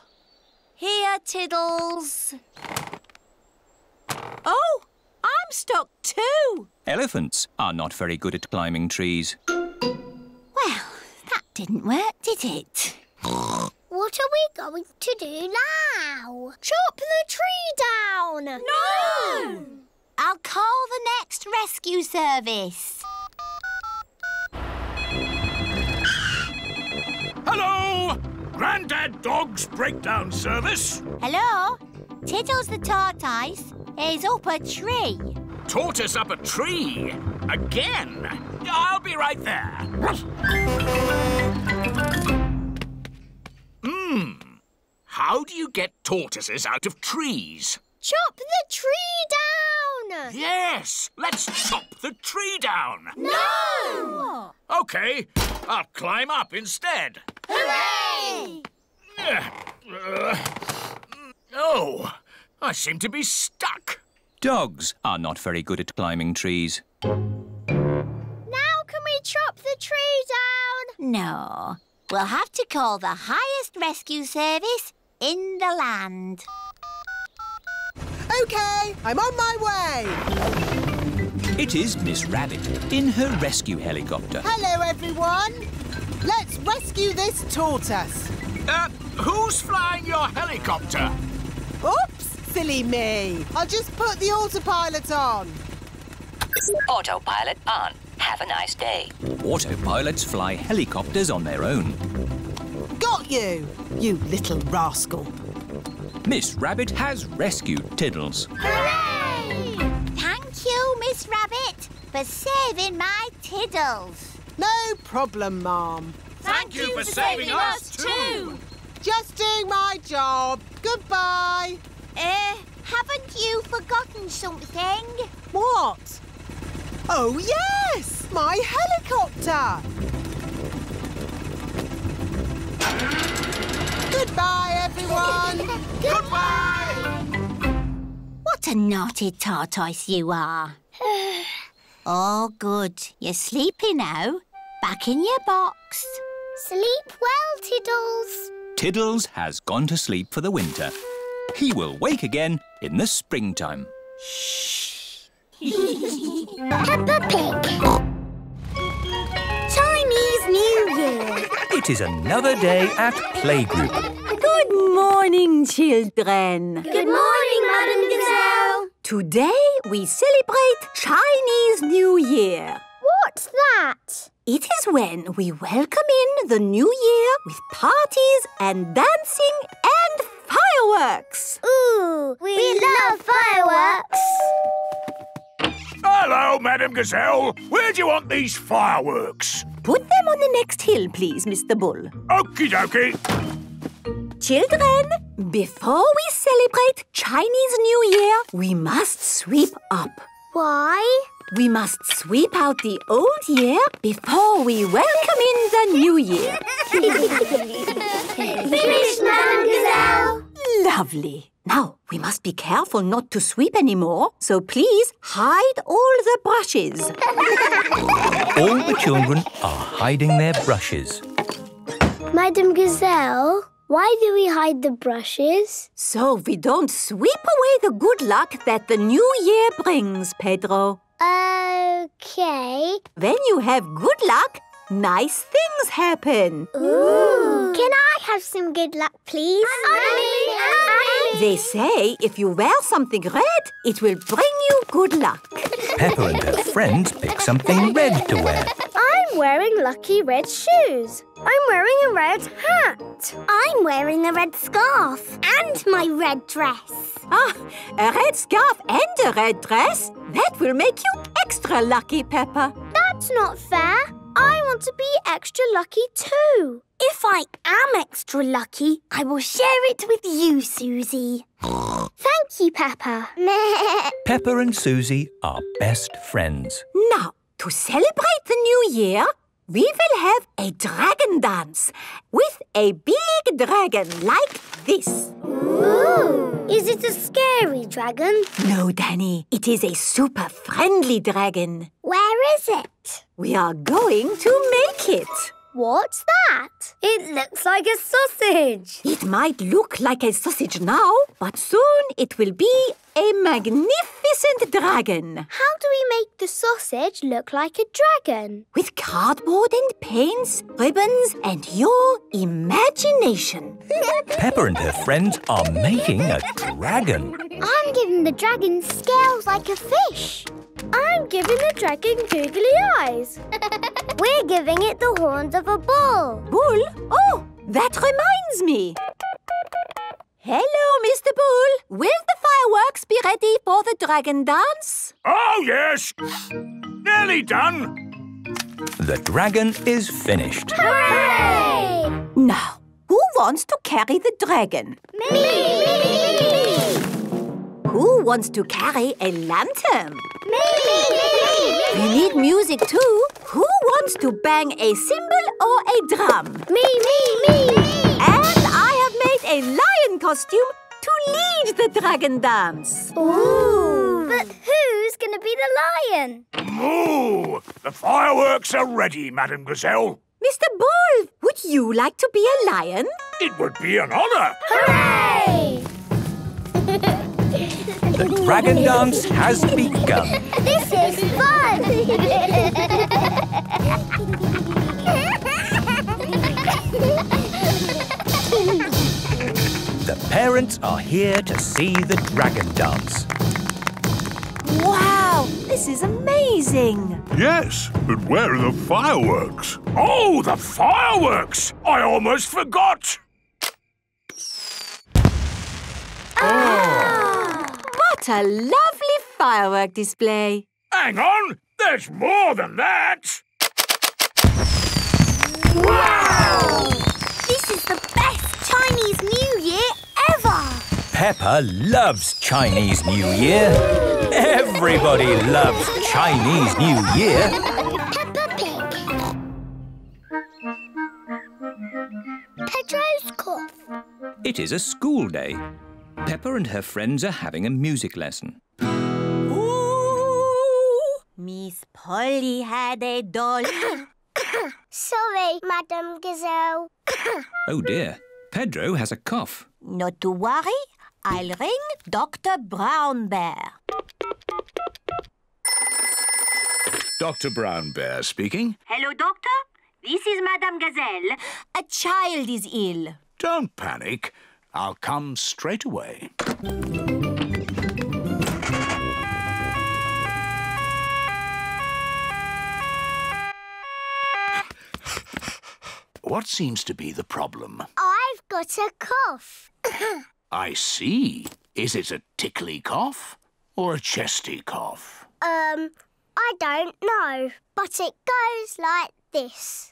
Here, Tiddles. Oh! I'm stuck too. Elephants are not very good at climbing trees. Well, that didn't work, did it? What are we going to do now? Chop the tree down! No! I'll call the next rescue service. Hello! Grandad Dog's breakdown service. Hello? Tiddles the tortoise is up a tree. Tortoise up a tree? Again? I'll be right there. How do you get tortoises out of trees? Chop the tree down! Yes, let's chop the tree down. No! OK, I'll climb up instead. Hooray! Oh, I seem to be stuck. Dogs are not very good at climbing trees. Now can we chop the tree down? No. We'll have to call the highest rescue service in the land. OK, I'm on my way. It is Miss Rabbit in her rescue helicopter. Hello, everyone. Let's rescue this tortoise. Who's flying your helicopter? Oops, silly me. I'll just put the autopilot on. Autopilot on. Have a nice day. Autopilots fly helicopters on their own. Got you, you little rascal. Miss Rabbit has rescued Tiddles. Hooray! Thank you, Miss Rabbit, for saving my Tiddles. No problem, Ma'am. Thank you for saving us too. Just doing my job. Goodbye. Haven't you forgotten something? What? Oh, yes! My helicopter! Goodbye, everyone! Goodbye! What a naughty tortoise you are. All good. You're sleepy now. Back in your box. Sleep well, Tiddles. Tiddles has gone to sleep for the winter. He will wake again in the springtime. Shh. Peppa Pig. Chinese New Year. It is another day at playgroup. Good morning, children. Good morning, Madame Gazelle. Today we celebrate Chinese New Year. What's that? It is when we welcome in the new year with parties and dancing and fireworks. Ooh, we love fireworks. Hello, Madame Gazelle. Where do you want these fireworks? Put them on the next hill, please, Mr. Bull. Okie dokie. Children, before we celebrate Chinese New Year, we must sweep up. Why? We must sweep out the old year before we welcome in the new year. Finished, Madame Gazelle! Lovely. Now, we must be careful not to sweep anymore, so please hide all the brushes. All the children are hiding their brushes. Madame Gazelle, why do we hide the brushes? So we don't sweep away the good luck that the new year brings, Pedro. Okay. When you have good luck, nice things happen. Ooh. Can I have some good luck, please? Emily. They say if you wear something red, it will bring you good luck. Peppa and her friends pick something red to wear. I'm wearing lucky red shoes. I'm wearing a red hat. I'm wearing a red scarf. And my red dress. Ah, a red scarf and a red dress? That will make you extra lucky, Peppa. That's not fair. I want to be extra lucky too. If I am extra lucky, I will share it with you, Susie. Thank you, Peppa. Peppa and Susie are best friends. Now, to celebrate the new year, we will have a dragon dance with a big dragon like this. Ooh! Is it a scary dragon? No, Danny. It is a super friendly dragon. Where is it? We are going to make it. What's that? It looks like a sausage. It might look like a sausage now, but soon it will be a magnificent dragon. How do we make the sausage look like a dragon? With cardboard and paints, ribbons and your imagination. Peppa and her friends are making a dragon. I'm giving the dragon scales like a fish. I'm giving the dragon googly eyes. We're giving it the horns of a bull. Bull? Oh, that reminds me. Hello, Mr. Bull. Will the fireworks be ready for the dragon dance? Oh, yes. Nearly done. The dragon is finished. Hooray! Now, who wants to carry the dragon? Me! Me! Who wants to carry a lantern? Me! We need music too. Who wants to bang a cymbal or a drum? Me, me, me! And I have made a lion costume to lead the dragon dance. Ooh! But who's going to be the lion? Moo! The fireworks are ready, Madame Gazelle. Mr. Bull, would you like to be a lion? It would be an honour. Hooray! The dragon dance has begun. This is fun! The parents are here to see the dragon dance. Wow! The This is amazing. Yes, but where are the fireworks? Oh, the fireworks! I almost forgot! Ah! What a lovely firework display. Hang on! There's more than that! Wow! This is the best Chinese New Year ever! Peppa loves Chinese New Year. Everybody loves Chinese New Year. Peppa Pig. Pedro's cough. It is a school day. Peppa and her friends are having a music lesson. Miss Polly had a doll. Sorry, Madame Gazelle. Oh dear, Pedro has a cough. Not to worry, I'll ring Dr. Brown Bear. Dr. Brown Bear speaking. Hello, Doctor. This is Madame Gazelle. A child is ill. Don't panic. I'll come straight away. What seems to be the problem? I've got a cough. I see. Is it a tickly cough or a chesty cough? I don't know, but it goes like this.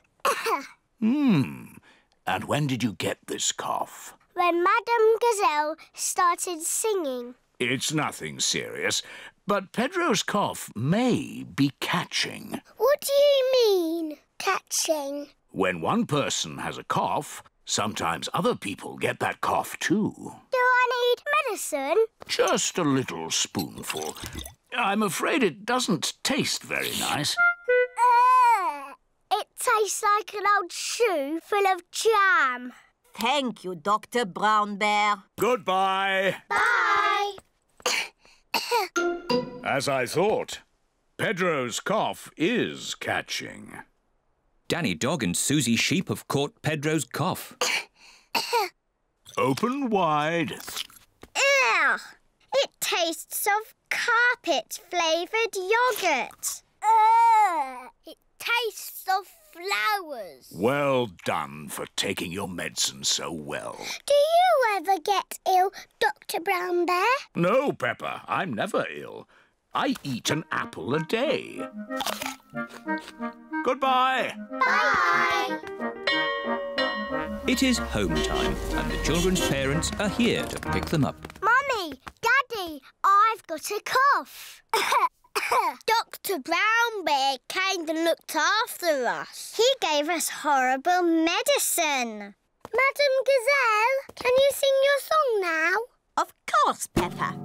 And when did you get this cough? When Madame Gazelle started singing. It's nothing serious, but Pedro's cough may be catching. What do you mean, catching? When one person has a cough, sometimes other people get that cough too. Do I need medicine? Just a little spoonful. I'm afraid it doesn't taste very nice. It tastes like an old shoe full of jam. Thank you, Dr. Brown Bear. Goodbye. Bye. As I thought, Pedro's cough is catching. Danny Dog and Susie Sheep have caught Pedro's cough. Open wide. Ugh! It tastes of carpet-flavoured yoghurt. Ugh! It tastes of flowers. Well done for taking your medicine so well. Do you ever get ill, Dr. Brown Bear? No, Peppa. I'm never ill. I eat an apple a day. Goodbye. Bye. It is home time, and the children's parents are here to pick them up. Mummy, Daddy, I've got a cough. Dr. Brown Bear came and looked after us. He gave us horrible medicine. Madame Gazelle, can you sing your song now? Of course, Peppa.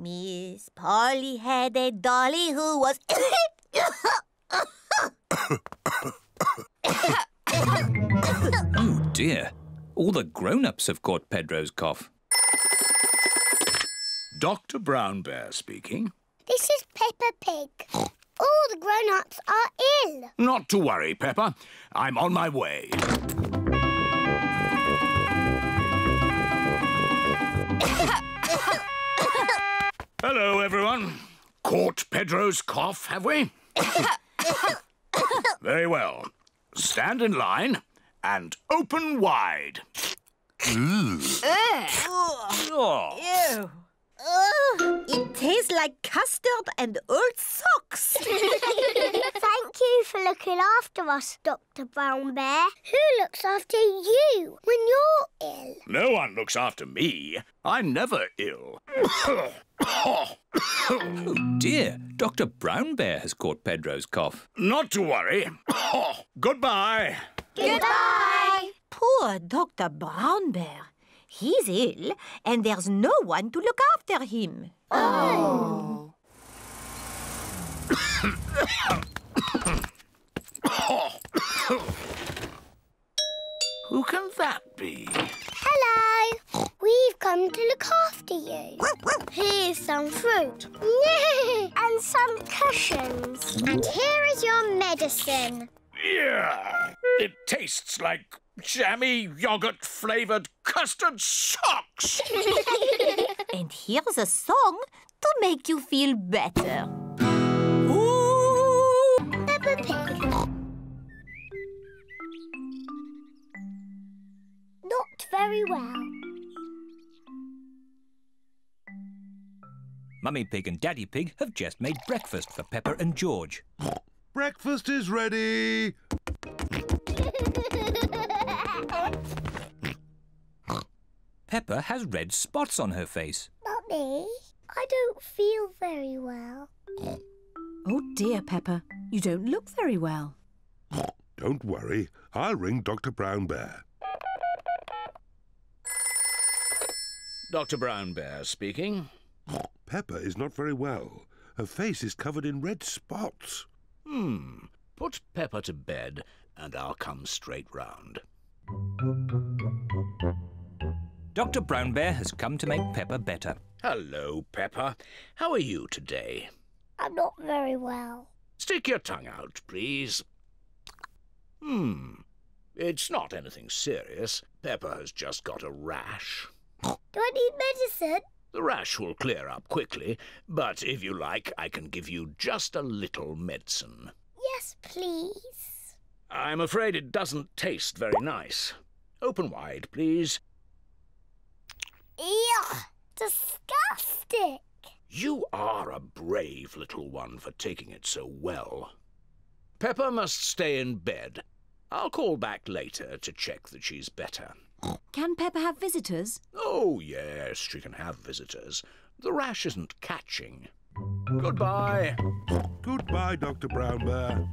Miss Polly had a dolly who was... Oh dear, all the grown-ups have caught Pedro's cough. Dr. Brown Bear speaking. This is Peppa Pig. All the grown-ups are ill. Not to worry, Peppa. I'm on my way. Hello, everyone. Caught Pedro's cough, have we? Very well. Stand in line and open wide. Oh. Oh, it tastes like custard and old socks. Thank you for looking after us, Dr. Brown Bear. Who looks after you when you're ill? No one looks after me. I'm never ill. Oh dear, Dr. Brown Bear has caught Pedro's cough. Not to worry. Goodbye. Goodbye. Poor Dr. Brown Bear. He's ill, and there's no one to look after him. Oh! Who can that be? Hello. We've come to look after you. Here's some fruit. And some cushions. And here is your medicine. Yeah! It tastes like... jammy, yoghurt-flavoured custard socks! And here's a song to make you feel better. Ooh! Peppa Pig. Not very well. Mummy Pig and Daddy Pig have just made breakfast for Peppa and George. Breakfast is ready. Peppa has red spots on her face. Mummy, I don't feel very well. Oh dear, Peppa, you don't look very well. Don't worry, I'll ring Dr. Brown Bear. Dr. Brown Bear speaking. Peppa is not very well. Her face is covered in red spots. Put Peppa to bed and I'll come straight round. Dr. Brown Bear has come to make Peppa better. Hello, Peppa. How are you today? I'm not very well. Stick your tongue out, please. It's not anything serious. Peppa has just got a rash. Do I need medicine? The rash will clear up quickly, but if you like, I can give you just a little medicine. Yes, please. I'm afraid it doesn't taste very nice. Open wide, please. Eugh! Disgusting! You are a brave little one for taking it so well. Peppa must stay in bed. I'll call back later to check that she's better. Can Peppa have visitors? Oh, yes, she can have visitors. The rash isn't catching. Goodbye. Goodbye, Dr. Brown Bear.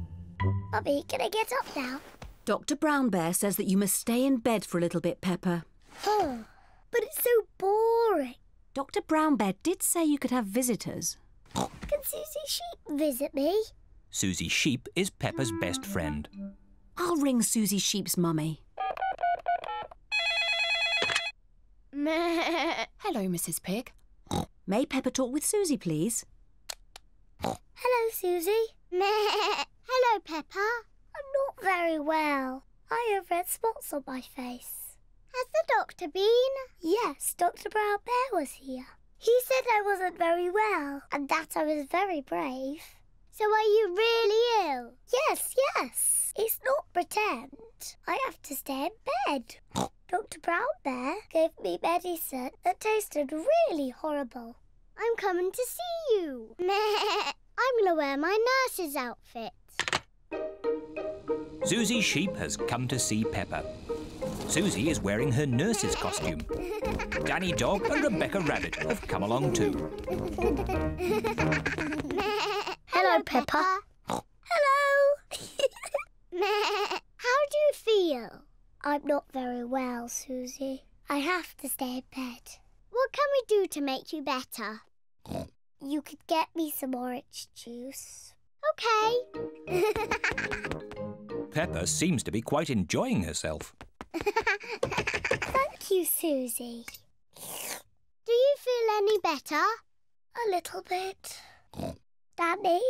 Mummy, can I get up now? Dr. Brown Bear says that you must stay in bed for a little bit, Peppa. Oh. But it's so boring. Dr. Brown Bear did say you could have visitors. Can Susie Sheep visit me? Susie Sheep is Peppa's best friend. I'll ring Susie Sheep's mummy. Hello, Mrs. Pig. May Peppa talk with Susie, please? Hello, Susie. Hello, Peppa. I'm not very well. I have red spots on my face. Has the doctor been? Yes, Dr. Brown Bear was here. He said I wasn't very well and that I was very brave. So are you really ill? Yes, yes. It's not pretend. I have to stay in bed. Dr. Brown Bear gave me medicine that tasted really horrible. I'm coming to see you. I'm going to wear my nurse's outfit. Susie Sheep has come to see Peppa. Susie is wearing her nurse's costume. Danny Dog and Rebecca Rabbit have come along too. Hello, Peppa. Hello. How do you feel? I'm not very well, Susie. I have to stay in bed. What can we do to make you better? You could get me some orange juice. OK. Peppa seems to be quite enjoying herself. Thank you, Susie. Do you feel any better? A little bit. Danny,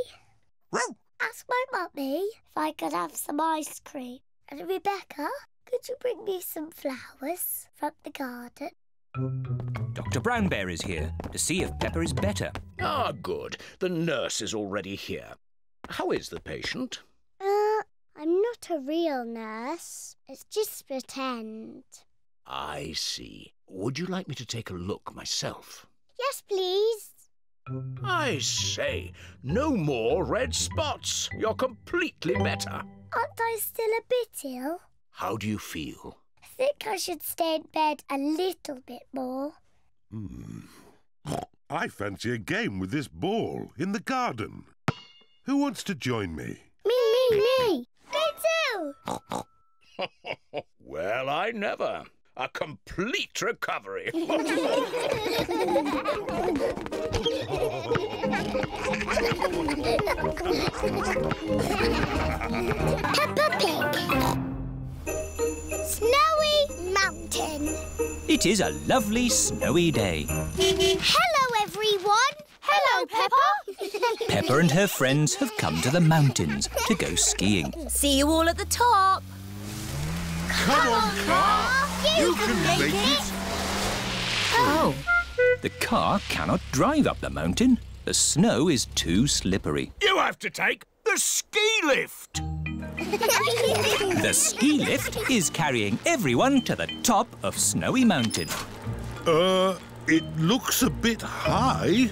ask my mummy if I could have some ice cream. And Rebecca, could you bring me some flowers from the garden? Dr. Brown Bear is here to see if Peppa is better. Ah, good. The nurse is already here. How is the patient? I'm not a real nurse. It's just pretend. I see. Would you like me to take a look myself? Yes, please. I say, no more red spots. You're completely better. Aren't I still a bit ill? How do you feel? I think I should stay in bed a little bit more. I fancy a game with this ball in the garden. Who wants to join me? Me. Well, I never. A complete recovery. Peppa Pig. Snowy Mountain. It is a lovely snowy day. Hello, everyone. Hello, Peppa. Peppa and her friends have come to the mountains to go skiing. See you all at the top. Come on, car. You can make it. Oh. The car cannot drive up the mountain. The snow is too slippery. You have to take the ski lift. The ski lift is carrying everyone to the top of Snowy Mountain. It looks a bit high.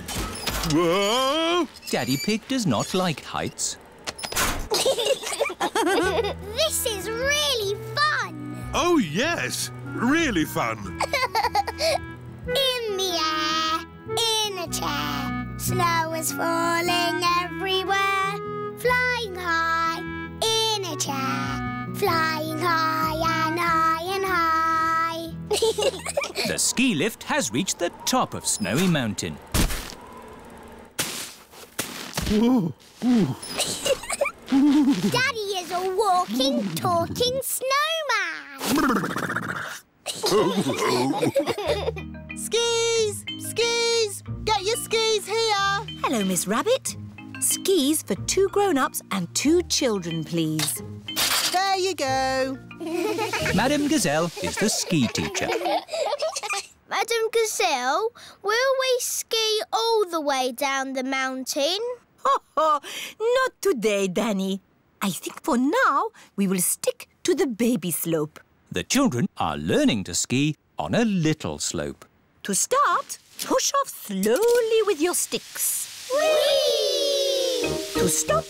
Whoa! Daddy Pig does not like heights. This is really fun. Oh, yes. Really fun. In the air, in a chair. Snow is falling everywhere. Flying high, in a chair. Flying high and high and high. The ski lift has reached the top of Snowy Mountain. Whoa. Daddy is a walking, talking snowman. Skis! Skis! Get your skis here! Hello, Miss Rabbit. Skis for two grown-ups and two children, please. There you go. Madame Gazelle is the ski teacher. Madame Gazelle, will we ski all the way down the mountain? Oh, not today, Danny. I think for now we will stick to the baby slope. The children are learning to ski on a little slope. To start, push off slowly with your sticks. Whee! To stop,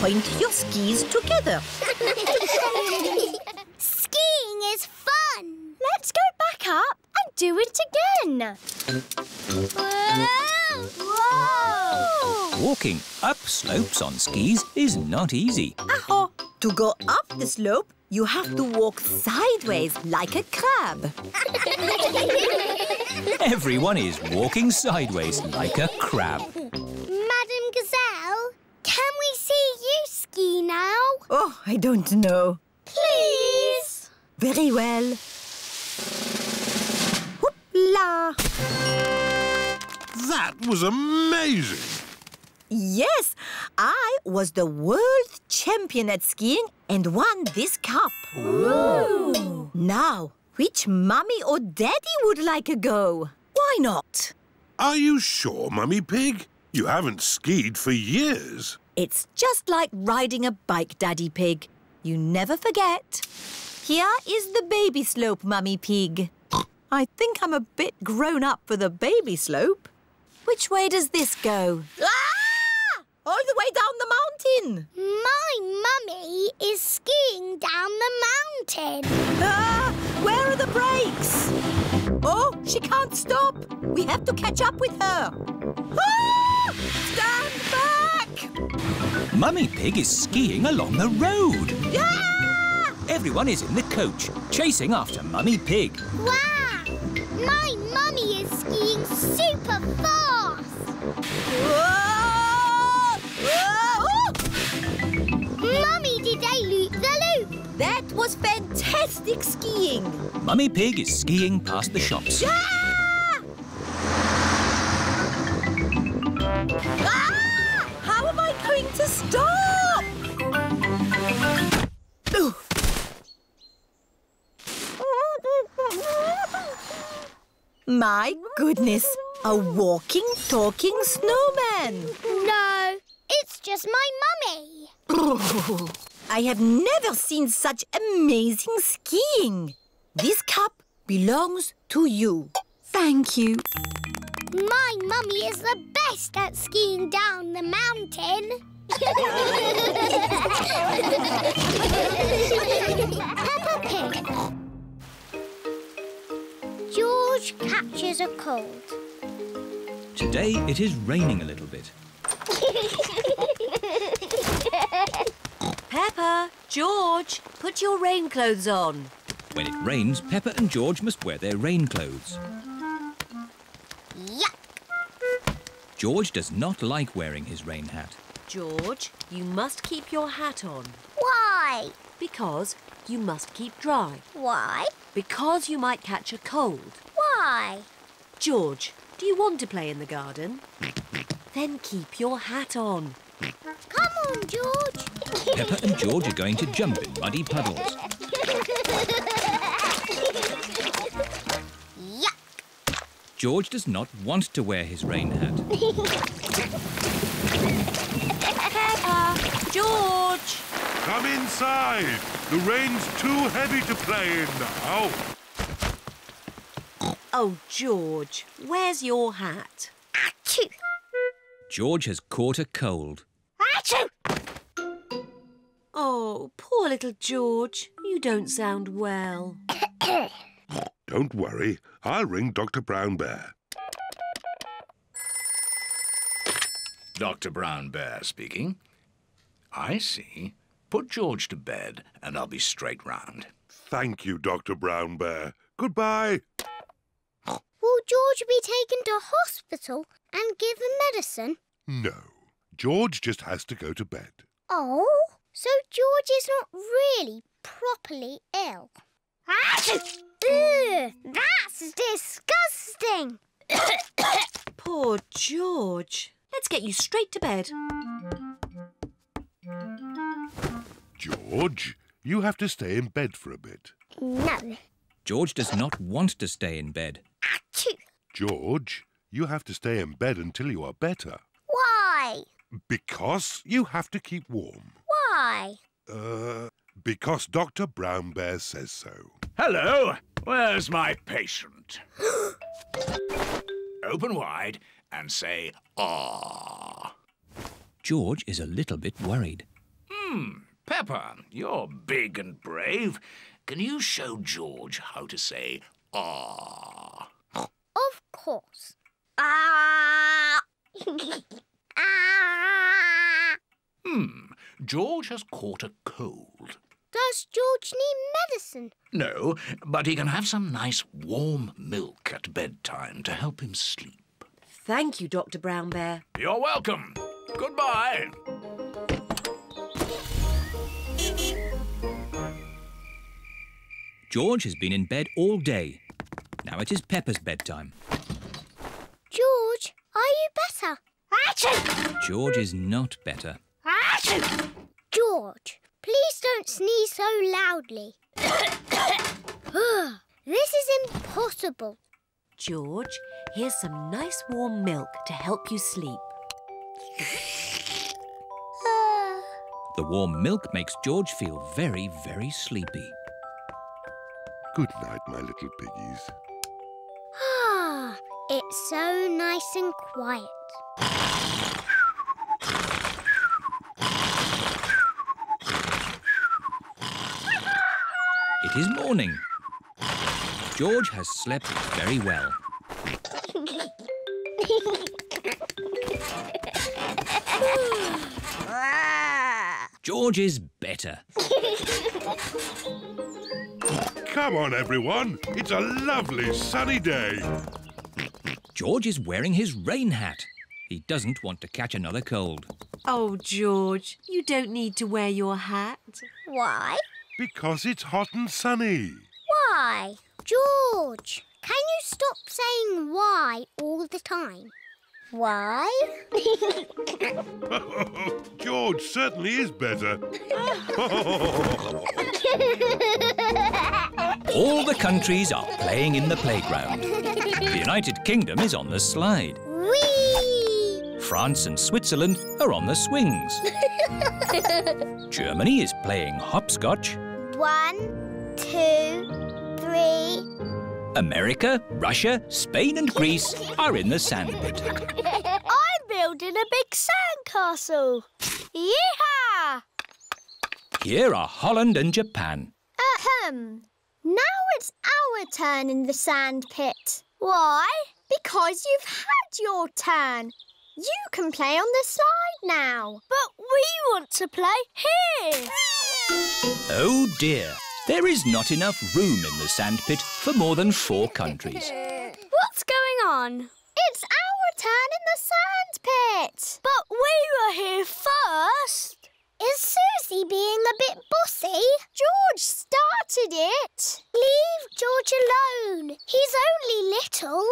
point your skis together. Skiing is fun. Let's go back up and do it again. Whoa! Whoa! Walking up slopes on skis is not easy. Aho! To go up the slope, you have to walk sideways like a crab. Everyone is walking sideways like a crab. Madame Gazelle, can we see you ski now? Oh, I don't know. Please. Very well. Hoopla! That was amazing. Yes, I was the world champion at skiing and won this cup. Ooh. Now, which mummy or daddy would like a go? Why not? Are you sure, Mummy Pig? You haven't skied for years. It's just like riding a bike, Daddy Pig. You never forget. Here is the baby slope, Mummy Pig. I think I'm a bit grown up for the baby slope. Which way does this go? All the way down the mountain. My mummy is skiing down the mountain. Ah! Where are the brakes? Oh, she can't stop. We have to catch up with her. Ah! Stand back! Mummy Pig is skiing along the road. Ah! Everyone is in the coach, chasing after Mummy Pig. Wow! My mummy is skiing super fast. Whoa! Whoa! Mummy did a loop-the-loop. That was fantastic skiing. Mummy Pig is skiing past the shops. Ah! Ah! How am I going to stop? My goodness, a walking, talking snowman. No. It's just my mummy. Oh, I have never seen such amazing skiing. This cup belongs to you. Thank you. My mummy is the best at skiing down the mountain. Peppa Pig. George catches a cold. Today it is raining a little bit. Peppa, George, put your rain clothes on. When it rains, Peppa and George must wear their rain clothes. Yuck! George does not like wearing his rain hat. George, you must keep your hat on. Why? Because you must keep dry. Why? Because you might catch a cold. Why? George, do you want to play in the garden? Then keep your hat on. Come on, George. Peppa and George are going to jump in muddy puddles. Yuck! George does not want to wear his rain hat. George! Come inside. The rain's too heavy to play in now. Oh, George, where's your hat? Achoo! George has caught a cold. Achoo! Oh, poor little George. You don't sound well. Don't worry. I'll ring Dr. Brown Bear. Dr. Brown Bear speaking. I see. Put George to bed and I'll be straight round. Thank you, Dr. Brown Bear. Goodbye. Will George be taken to hospital and given medicine? No. George just has to go to bed. Oh, so George is not really properly ill. Ugh, that's disgusting. Poor George. Let's get you straight to bed. George, you have to stay in bed for a bit. No. George does not want to stay in bed. Achoo. George, you have to stay in bed until you are better. Why? Because you have to keep warm. Why? Because Dr. Brown Bear says so. Hello, where's my patient? Open wide and say, ah. George is a little bit worried. Peppa, you're big and brave. Can you show George how to say ah? Of course. Ah! Ah! George has caught a cold. Does George need medicine? No, but he can have some nice warm milk at bedtime to help him sleep. Thank you, Dr. Brown Bear. You're welcome. Goodbye. George has been in bed all day. Now it is Peppa's bedtime. George, are you better? Achoo! George is not better. Achoo! George, please don't sneeze so loudly. This is impossible. George, here's some nice warm milk to help you sleep. The warm milk makes George feel very, very sleepy. Good night, my little piggies. Ah, it's so nice and quiet. It is morning. George has slept very well. George is better. Come on, everyone. It's a lovely sunny day. George is wearing his rain hat. He doesn't want to catch another cold. Oh, George, you don't need to wear your hat. Why? Because it's hot and sunny. Why? George, can you stop saying why all the time? Why? George certainly is better. All the countries are playing in the playground. The United Kingdom is on the slide. Whee! France and Switzerland are on the swings. Germany is playing hopscotch. 1, 2, 3... America, Russia, Spain and Greece are in the sandpit. I'm building a big sandcastle. Yee-haw! Here are Holland and Japan. Now it's our turn in the sandpit. Why? Because you've had your turn. You can play on the slide now. But we want to play here. Oh dear. There is not enough room in the sandpit for more than 4 countries. What's going on? It's our turn in the sandpit. But we were here first. Is Susie being a bit bossy? George started it. Leave George alone. He's only little.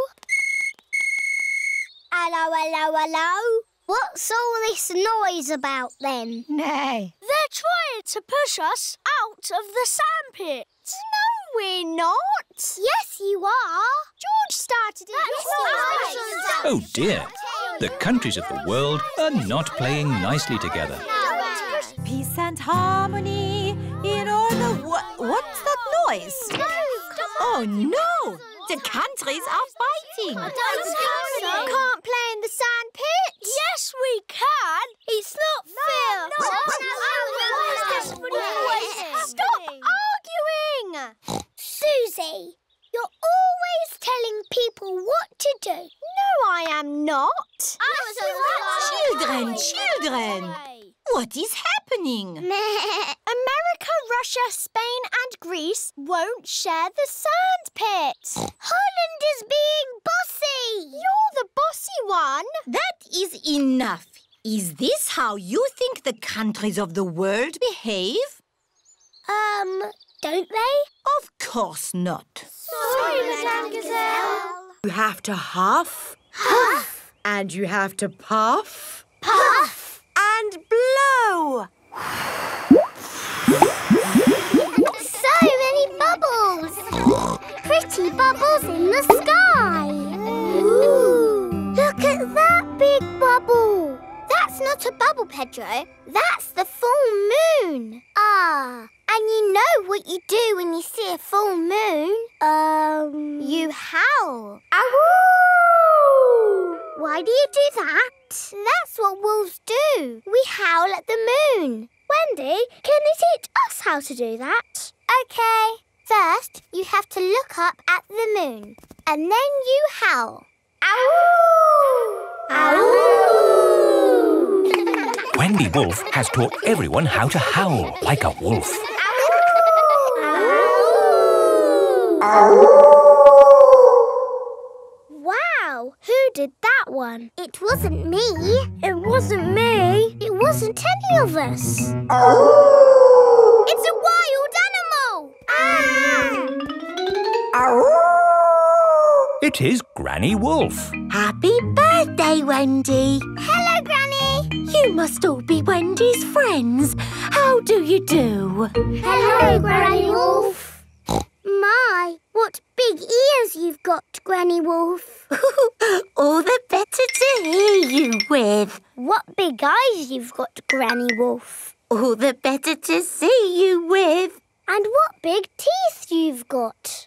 Hello, hello, hello. What's all this noise about, then? Nay. They're trying to push us out of the sandpit. No we're not. Yes, you are. George started it. That's right. Oh dear. The countries of the world are not playing nicely together. Peace and harmony in all the what's that noise? Oh no! The countries are fighting. I don't think so. Can't play in the sand pit. Yes, we can. It's not fair. No. Stop arguing. Susie, you're always telling people what to do. No, I am not. Children. What is happening? America, Russia, Spain and Greece won't share the sand pit. Holland is being bossy. You're the bossy one. That is enough. Is this how you think the countries of the world behave? Don't they? Of course not. Sorry, Madame Gazelle. You have to huff. Huff. And you have to puff. Puff. And blow! So many bubbles! Pretty bubbles in the sky! Ooh. Look at that big bubble! That's not a bubble, Pedro. That's the full moon. Ah, and you know what you do when you see a full moon? You howl. Ow! Why do you do that? That's what wolves do. We howl at the moon. Wendy, can you teach us how to do that? OK. First, you have to look up at the moon. And then you howl. Ow! Ow! Wendy Wolf has taught everyone how to howl like a wolf. Ow! Ow! Ow! Who did that one? It wasn't me. It wasn't me. It wasn't any of us. Oh. It's a wild animal! Ah! Oh. It is Granny Wolf. Happy birthday, Wendy. Hello, Granny. You must all be Wendy's friends. How do you do? Hello, Granny Wolf. My, what big ears you've got, Granny Wolf. All the better to hear you with. What big eyes you've got, Granny Wolf. All the better to see you with. And what big teeth you've got.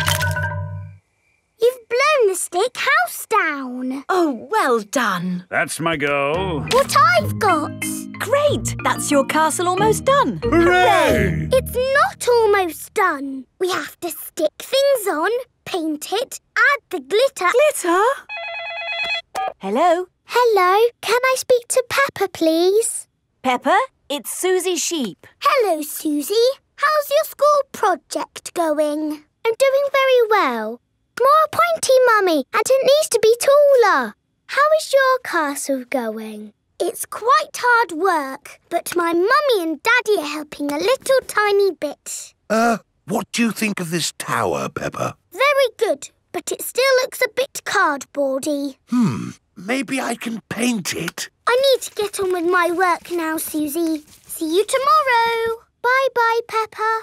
You've blown the stick house down. Oh, well done. That's my goal. What I've got. Great, that's your castle almost done. Hooray! It's not almost done. We have to stick things on, paint it, add the glitter. Glitter? Hello? Hello, can I speak to Peppa, please? Peppa, it's Susie Sheep. Hello, Susie. How's your school project going? I'm doing very well. More pointy, Mummy, and it needs to be taller. How is your castle going? It's quite hard work, but my Mummy and Daddy are helping a little tiny bit. What do you think of this tower, Peppa? Very good, but it still looks a bit cardboardy. Maybe I can paint it. I need to get on with my work now, Susie. See you tomorrow. Bye-bye, Peppa.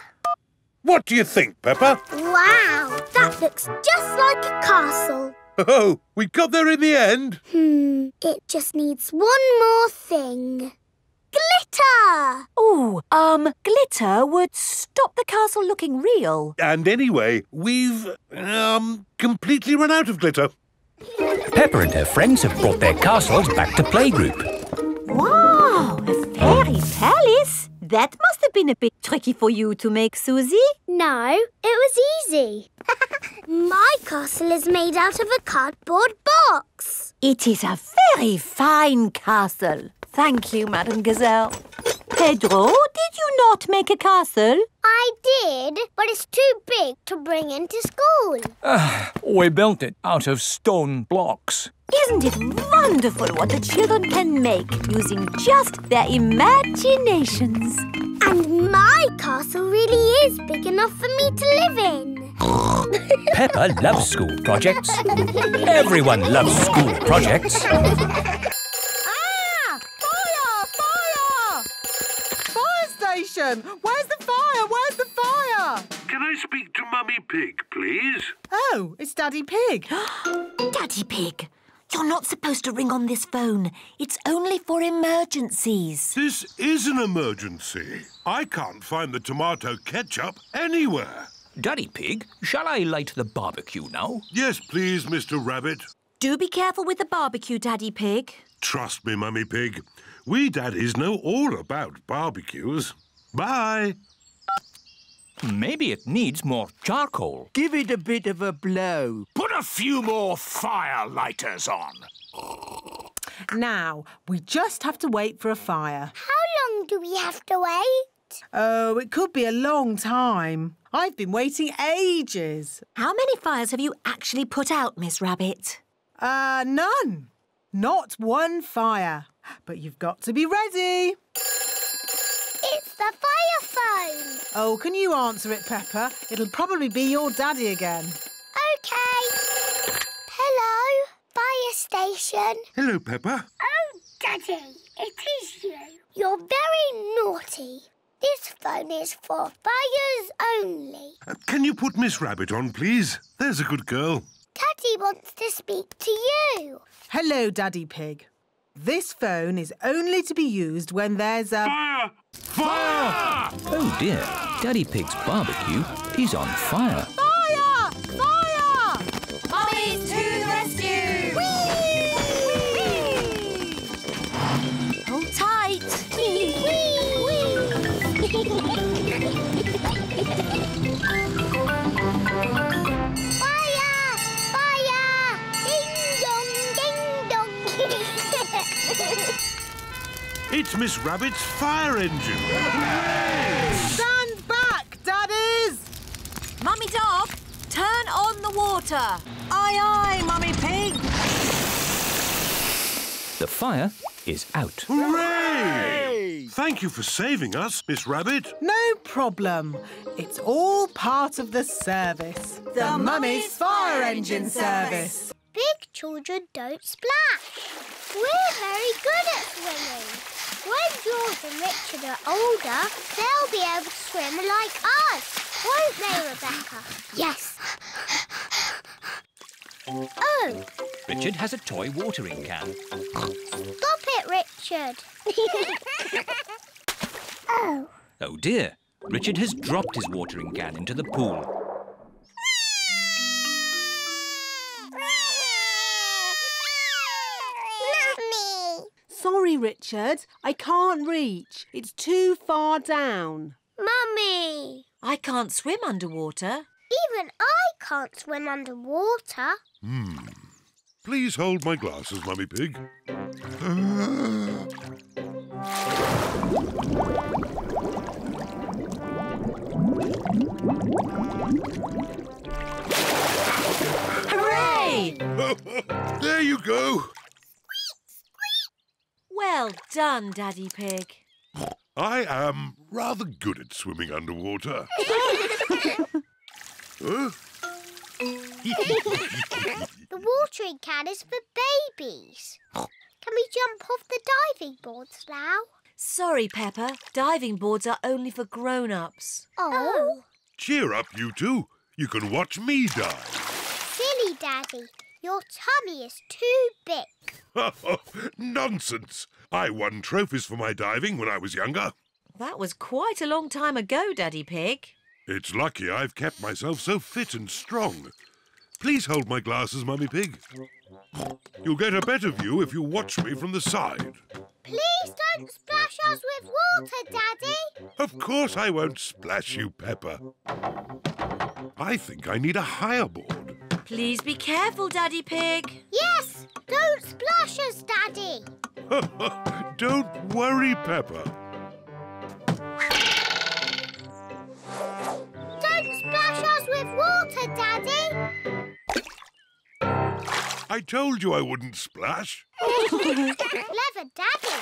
What do you think, Peppa? Wow, that looks just like a castle. Oh, we got there in the end. It just needs one more thing. Glitter! Ooh, glitter would stop the castle looking real. And anyway, we've, completely run out of glitter. Peppa and her friends have brought their castles back to playgroup. Wow, a fairy palace! That must have been a bit tricky for you to make, Susie. No, it was easy. My castle is made out of a cardboard box. It is a very fine castle. Thank you, Madame Gazelle. Pedro, did you not make a castle? I did, but it's too big to bring into school. We built it out of stone blocks. Isn't it wonderful what the children can make using just their imaginations? And my castle really is big enough for me to live in. Peppa loves school projects. Everyone loves school projects. Where's the fire? Where's the fire? Can I speak to Mummy Pig, please? Oh, it's Daddy Pig. Daddy Pig, you're not supposed to ring on this phone. It's only for emergencies. This is an emergency. I can't find the tomato ketchup anywhere. Daddy Pig, shall I light the barbecue now? Yes, please, Mr. Rabbit. Do be careful with the barbecue, Daddy Pig. Trust me, Mummy Pig. We daddies know all about barbecues. Bye. Maybe it needs more charcoal. Give it a bit of a blow. Put a few more fire lighters on. Now, we just have to wait for a fire. How long do we have to wait? Oh, it could be a long time. I've been waiting ages. How many fires have you actually put out, Miss Rabbit? None. Not one fire. But you've got to be ready. It's the fire phone. Oh, can you answer it, Peppa? It'll probably be your daddy again. OK. Hello, fire station. Hello, Peppa. Oh, Daddy, it is you. You're very naughty. This phone is for fires only. Can you put Miss Rabbit on, please? There's a good girl. Daddy wants to speak to you. Hello, Daddy Pig. This phone is only to be used when there's a... Fire! Fire! Oh, dear. Daddy Pig's barbecue is on fire. Fire! Fire! Mummies to the rescue! Whee! Whee! Hold tight. Whee! Whee! Fire! Fire! Ding-dong, ding-dong. It's Miss Rabbit's fire engine. Stand back, daddies! Mummy Dog, turn on the water. Aye, aye, Mummy Pig. The fire is out. Hooray! Thank you for saving us, Miss Rabbit. No problem. It's all part of the service. The Mummy's Fire Engine Service. Big children don't splash. We're very good at swimming. When George and Richard are older, they'll be able to swim like us, won't they, Rebecca? Yes. Oh. Richard has a toy watering can. Stop it, Richard. Oh. Oh, dear. Richard has dropped his watering can into the pool. Sorry, Richard. I can't reach. It's too far down. Mummy! I can't swim underwater. Even I can't swim underwater. Hmm. Please hold my glasses, Mummy Pig. Hooray! There you go. Well done, Daddy Pig. I am rather good at swimming underwater. The watering can is for babies. Can we jump off the diving boards now? Sorry, Peppa. Diving boards are only for grown-ups. Oh. Cheer up, you two. You can watch me dive. Silly, Daddy. Your tummy is too big. Nonsense! I won trophies for my diving when I was younger. That was quite a long time ago, Daddy Pig. It's lucky I've kept myself so fit and strong. Please hold my glasses, Mummy Pig. You'll get a better view if you watch me from the side. Please don't splash us with water, Daddy. Of course I won't splash you, Peppa. I think I need a higher board. Please be careful, Daddy Pig. Yes, don't splash us, Daddy. Don't worry, Peppa. I told you I wouldn't splash. Clever Daddy.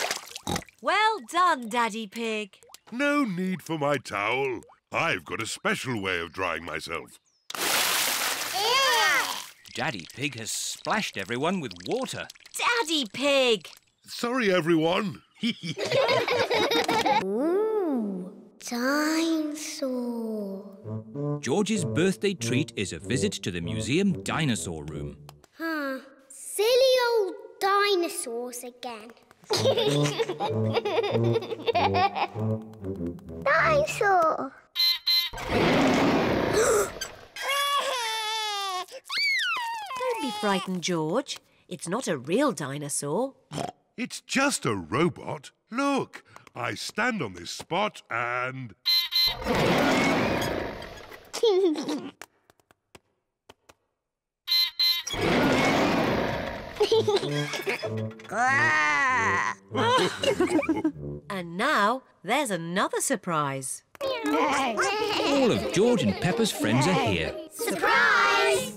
Well done, Daddy Pig. No need for my towel. I've got a special way of drying myself. Daddy Pig has splashed everyone with water. Daddy Pig! Sorry, everyone. Ooh, dinosaur. George's birthday treat is a visit to the museum dinosaur room. Huh. Silly old dinosaurs again. Dinosaur! Don't be frightened, George. It's not a real dinosaur. It's just a robot. Look, I stand on this spot and... And now, there's another surprise. All of George and Peppa's friends are here. Surprise!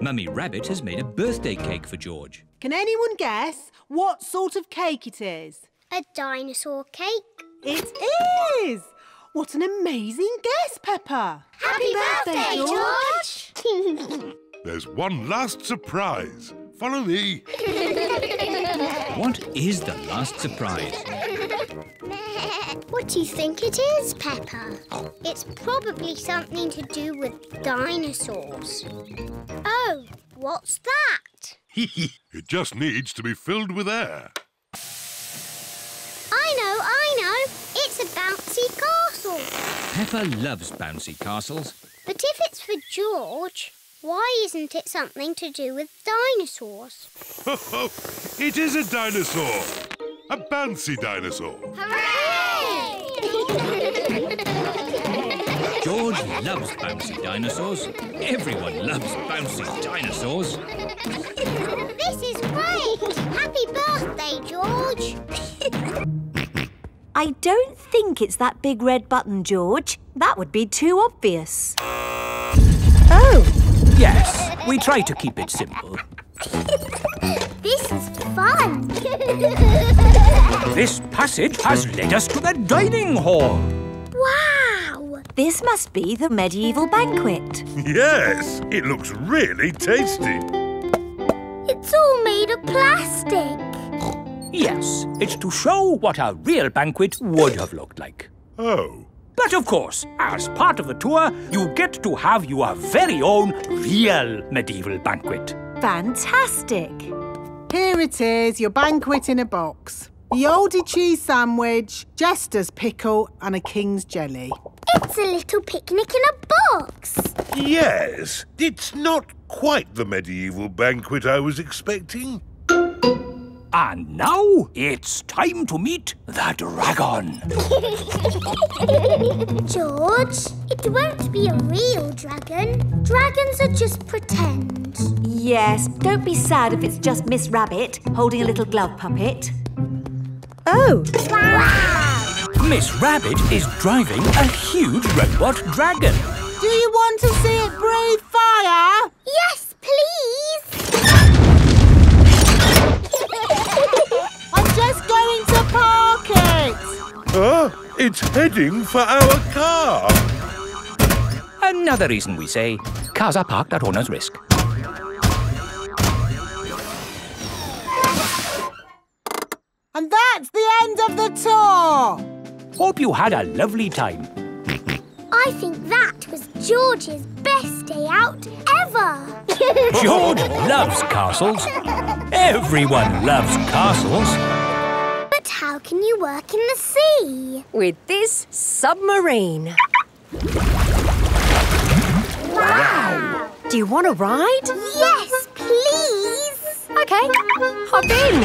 Mummy Rabbit has made a birthday cake for George. Can anyone guess what sort of cake it is? A dinosaur cake. It is! What an amazing guess, Peppa! Happy birthday, George! There's one last surprise. Follow me. What is the last surprise? What do you think it is, Peppa? It's probably something to do with dinosaurs. Oh, what's that? It just needs to be filled with air. I know. It's a bouncy castle. Peppa loves bouncy castles. But if it's for George, why isn't it something to do with dinosaurs? It is a dinosaur. A bouncy dinosaur. Hooray! George loves bouncy dinosaurs. Everyone loves bouncy dinosaurs. This is great! Happy birthday, George! I don't think it's that big red button, George. That would be too obvious. Oh! Yes, we try to keep it simple. This is fun. This passage has led us to the dining hall. Wow! This must be the medieval banquet. Yes, it looks really tasty. It's all made of plastic. Yes, it's to show what a real banquet would have looked like. Oh. But of course, as part of the tour, you get to have your very own real medieval banquet. Fantastic! Here it is, your banquet in a box. Yoldy cheese sandwich, jester's pickle and a king's jelly. It's a little picnic in a box. Yes, it's not quite the medieval banquet I was expecting. And now it's time to meet the dragon. George, it won't be a real dragon. Dragons are just pretend. Yes, don't be sad if it's just Miss Rabbit holding a little glove puppet. Oh! Wow! Miss Rabbit is driving a huge robot dragon. Do you want to see it breathe fire? Yes, please! I'm just going to park it! It's heading for our car! Another reason we say cars are parked at owner's risk. And that's the end of the tour! Hope you had a lovely time. I think that was George's best day out ever! George loves castles. Everyone loves castles. But how can you work in the sea? With this submarine. Wow! Do you want a ride? Yes, please! Okay, hop in!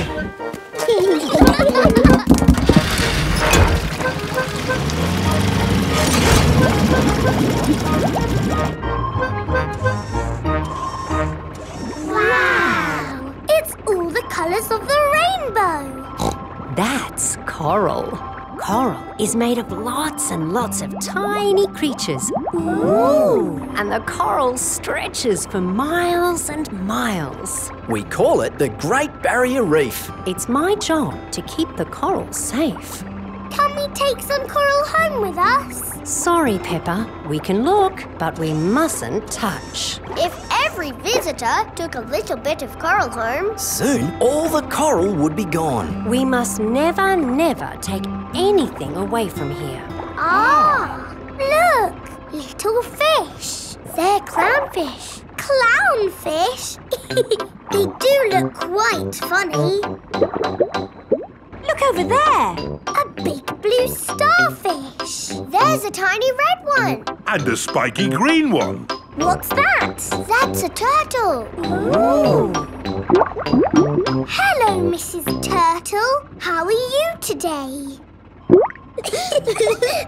Wow! It's all the colours of the rainbow! That's coral. Coral is made of lots and lots of tiny creatures. Ooh! And the coral stretches for miles and miles. We call it the Great Barrier Reef. It's my job to keep the coral safe. Can we take some coral home with us? Sorry, Peppa. We can look, but we mustn't touch. If every visitor took a little bit of coral home, soon all the coral would be gone. We must never, never take anything away from here. Ah! Look! Little fish. They're clownfish. Clownfish? They do look quite funny. Look over there! A big blue starfish! There's a tiny red one! And a spiky green one! What's that? That's a turtle! Ooh! Hello, Mrs. Turtle! How are you today?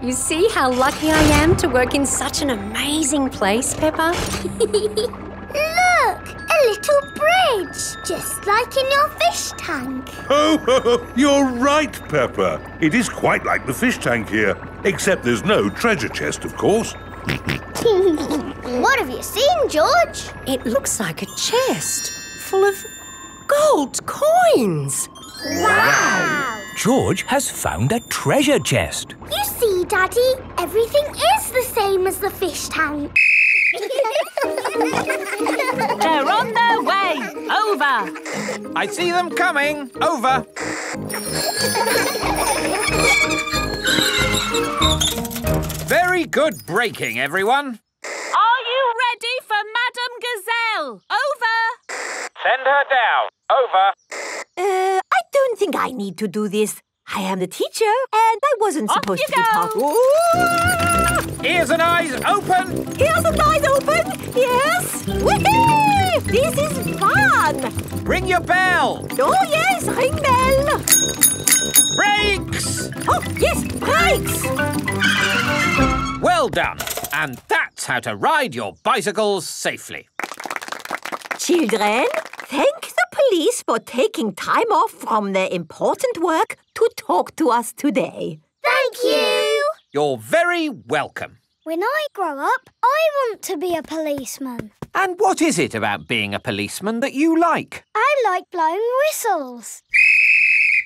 You see how lucky I am to work in such an amazing place, Peppa? Look! A little bridge, just like in your fish tank. Oh, you're right, Peppa. It is quite like the fish tank here, except there's no treasure chest, of course. What have you seen, George? It looks like a chest full of gold coins. Wow! George has found a treasure chest. You see, Daddy, everything is the same as the fish tank. They're on their way! Over! I see them coming! Over! Very good braking, everyone! Are you ready for Madame Gazelle? Over! Send her down! Over! I don't think I need to do this. I am the teacher, and I wasn't supposed to be talking. Ears and eyes open! Ears and eyes open! Yes! Whee-hee! This is fun! Ring your bell! Oh, yes, ring bell! Brakes! Oh, yes, brakes! Well done! And that's how to ride your bicycles safely. Children, thank the police for taking time off from their important work to talk to us today. Thank you! You're very welcome. When I grow up, I want to be a policeman. And what is it about being a policeman that you like? I like blowing whistles.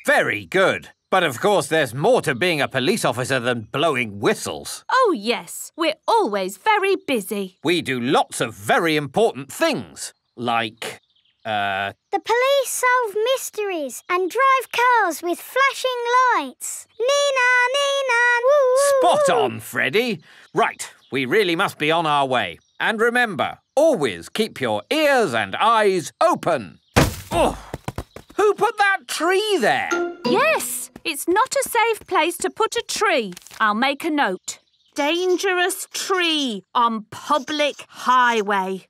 Very good. But of course there's more to being a police officer than blowing whistles. Oh yes, we're always very busy. We do lots of very important things, like... The police solve mysteries and drive cars with flashing lights. Nina, Nina, woo! Spot on, Freddy. Right, we really must be on our way. And remember, always keep your ears and eyes open. Oh, who put that tree there? Yes, it's not a safe place to put a tree. I'll make a note. Dangerous tree on public highway.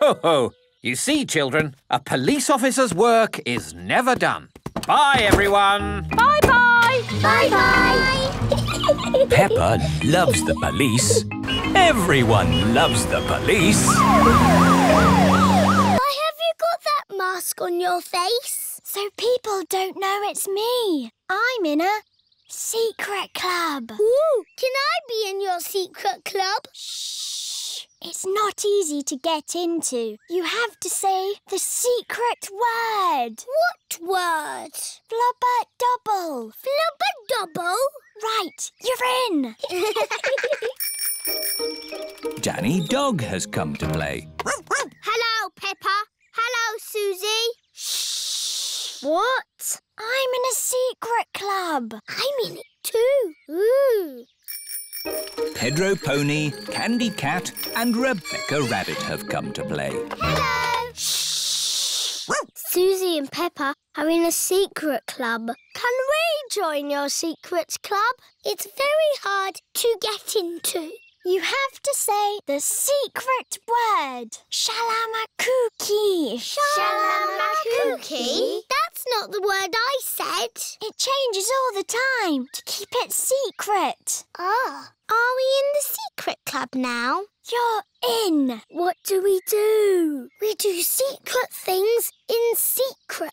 Ho ho. You see, children, a police officer's work is never done. Bye, everyone. Bye-bye. Bye-bye. Peppa loves the police. Everyone loves the police. Why have you got that mask on your face? So people don't know it's me. I'm in a secret club. Ooh, can I be in your secret club? Shh. It's not easy to get into. You have to say the secret word. What word? Flubber-double. Flubber-double? Right, you're in. Danny Dog has come to play. Hello, Peppa. Hello, Susie. Shh. What? I'm in a secret club. I'm in it too. Ooh. Pedro Pony, Candy Cat and Rebecca Rabbit have come to play. Hello! Shh! Susie and Peppa are in a secret club. Can we join your secret club? It's very hard to get into. You have to say the secret word. Shalamacookie. Shalamacookie? That's not the word I said. It changes all the time to keep it secret. Oh. Are we in the secret club now? You're in. What do we do? We do secret things in secret.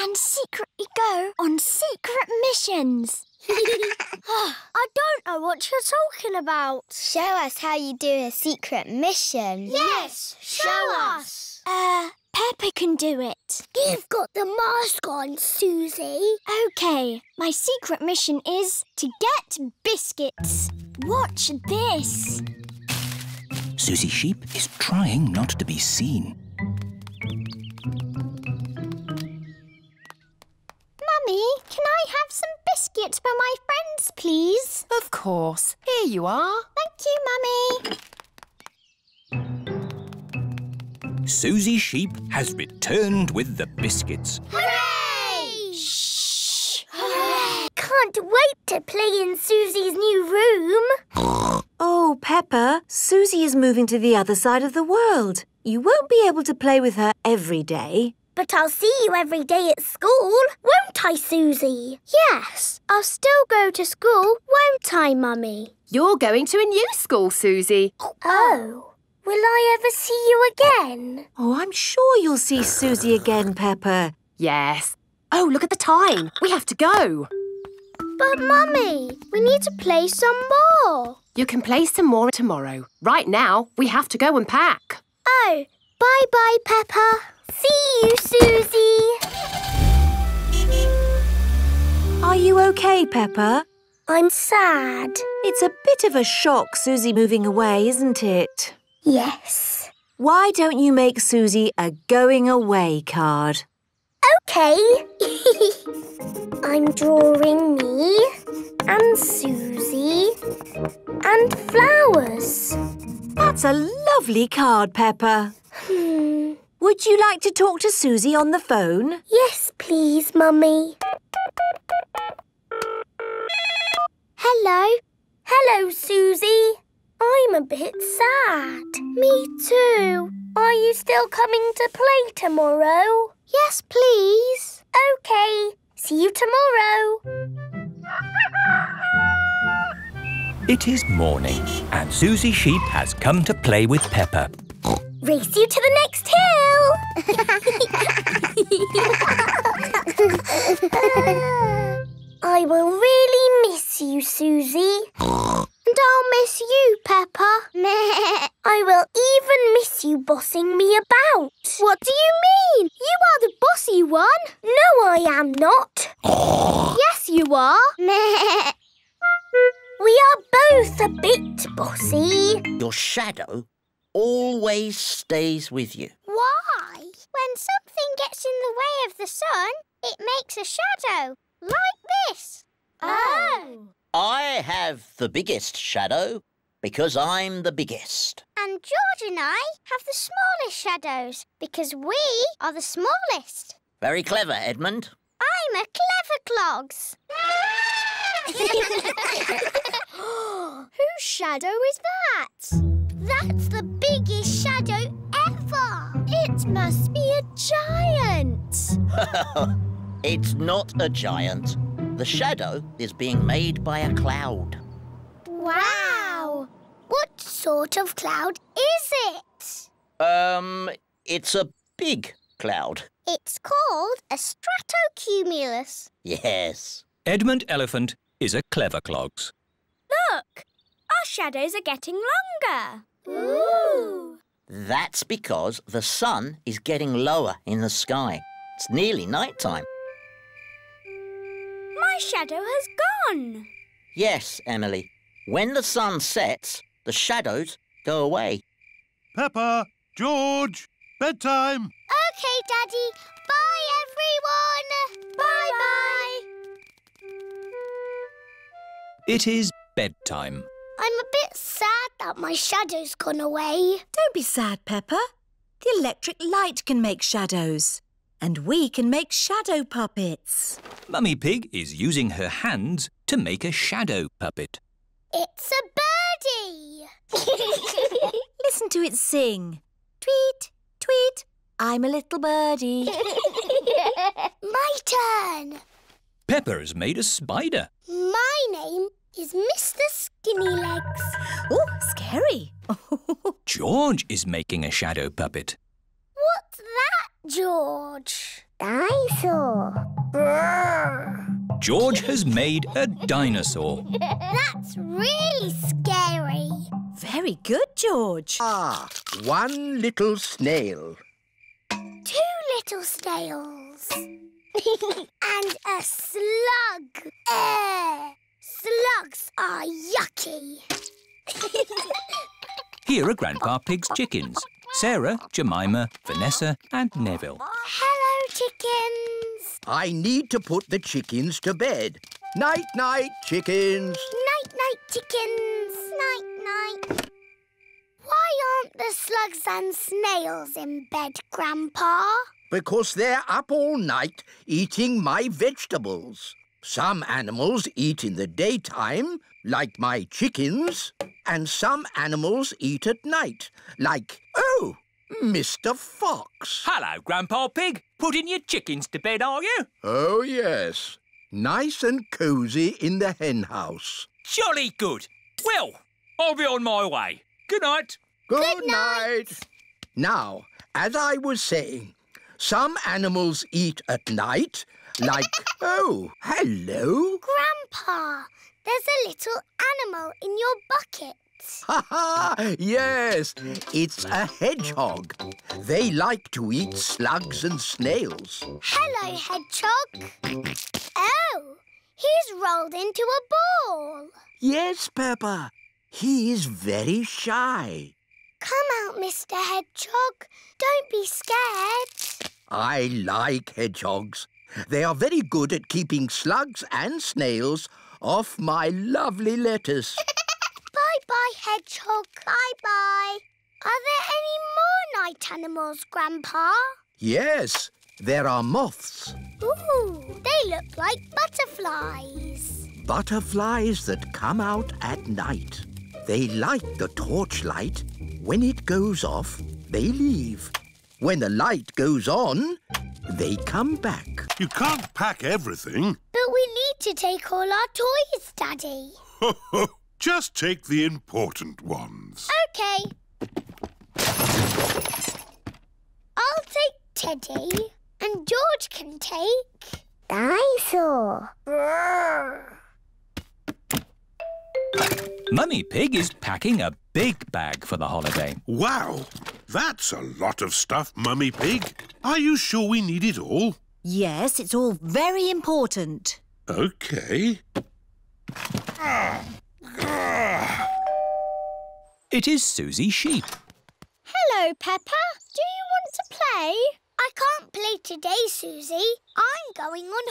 And secretly go on secret missions. I don't know what you're talking about. Show us how you do a secret mission. Yes, show us. Peppa can do it. You've got the mask on, Susie. OK, my secret mission is to get biscuits. Watch this. Susie Sheep is trying not to be seen. Mummy, can I have some biscuits for my friends, please? Of course. Here you are. Thank you, Mummy. Susie Sheep has returned with the biscuits. Hooray! Shh! Hooray! Can't wait to play in Susie's new room. Oh, Peppa, Susie is moving to the other side of the world. You won't be able to play with her every day. But I'll see you every day at school, won't I, Susie? Yes, I'll still go to school, won't I, Mummy? You're going to a new school, Susie. Oh, will I ever see you again? Oh, I'm sure you'll see Susie again, Peppa. Yes. Oh, look at the time. We have to go. But, Mummy, we need to play some more. You can play some more tomorrow. Right now, we have to go and pack. Oh, bye-bye, Peppa. See you, Susie. Are you OK, Peppa? I'm sad. It's a bit of a shock, Susie moving away, isn't it? Yes. Why don't you make Susie a going away card? OK. I'm drawing me and Susie and flowers. That's a lovely card, Peppa. Would you like to talk to Susie on the phone? Yes, please, Mummy. Hello. Hello, Susie. I'm a bit sad. Me too. Are you still coming to play tomorrow? Yes, please. OK. See you tomorrow. It is morning and Susie Sheep has come to play with Peppa. Race you to the next hill! I will really miss you, Susie. And I'll miss you, Peppa. I will even miss you bossing me about. What do you mean? You are the bossy one. No, I am not. Yes, you are. We are both a bit bossy. Your shadow always stays with you. Why? When something gets in the way of the sun, it makes a shadow, like this. Oh! I have the biggest shadow because I'm the biggest. And George and I have the smallest shadows because we are the smallest. Very clever, Edmund. I'm a clever clogs. Whose shadow is that? That's the biggest shadow ever! It must be a giant! It's not a giant. The shadow is being made by a cloud. Wow! What sort of cloud is it? It's a big cloud. It's called a stratocumulus. Yes. Edmund Elephant is a clever clogs. Look! Our shadows are getting longer. Ooh! That's because the sun is getting lower in the sky. It's nearly night time. My shadow has gone. Yes, Emily. When the sun sets, the shadows go away. Peppa, George, bedtime. OK, Daddy. Bye, everyone. Bye-bye. It is bedtime. I'm a bit sad that my shadow's gone away. Don't be sad, Peppa. The electric light can make shadows. And we can make shadow puppets. Mummy Pig is using her hands to make a shadow puppet. It's a birdie! Listen to it sing. Tweet, tweet, I'm a little birdie. My turn. Peppa's made a spider. My name is Mr. Skinny Legs. Oh, scary. George is making a shadow puppet. What's that, George? Dinosaur. George has made a dinosaur. That's really scary. Very good, George. Ah, one little snail. Two little snails. And a slug. Slugs are yucky. Here are Grandpa Pig's chickens. Sarah, Jemima, Vanessa and Neville. Hello, chickens. I need to put the chickens to bed. Night-night, chickens. Night-night, chickens. Night-night. Why aren't the slugs and snails in bed, Grandpa? Because they're up all night eating my vegetables. Some animals eat in the daytime, like my chickens, and some animals eat at night, like, oh, Mr. Fox. Hello, Grandpa Pig. Putting your chickens to bed, are you? Oh, yes. Nice and cosy in the hen house. Jolly good. Well, I'll be on my way. Good night. Good night. Now, as I was saying, some animals eat at night, like, oh, hello. Grandpa, there's a little animal in your bucket. Ha-ha, yes, it's a hedgehog. They like to eat slugs and snails. Hello, hedgehog. Oh, he's rolled into a ball. Yes, Peppa, he is very shy. Come out, Mr. Hedgehog. Don't be scared. I like hedgehogs. They are very good at keeping slugs and snails off my lovely lettuce. Bye-bye, hedgehog. Bye-bye. Are there any more night animals, Grandpa? Yes, there are moths. Ooh, they look like butterflies. Butterflies that come out at night. They light the torchlight. When it goes off, they leave. When the light goes on, they come back. You can't pack everything. But we need to take all our toys, Daddy. Just take the important ones. OK. I'll take Teddy and George can take... Dinosaur. Mummy Pig is packing a big bag for the holiday. Wow! That's a lot of stuff, Mummy Pig. Are you sure we need it all? Yes, it's all very important. OK. It is Susie Sheep. Hello, Peppa. Do you want to play? I can't play today, Susie. I'm going on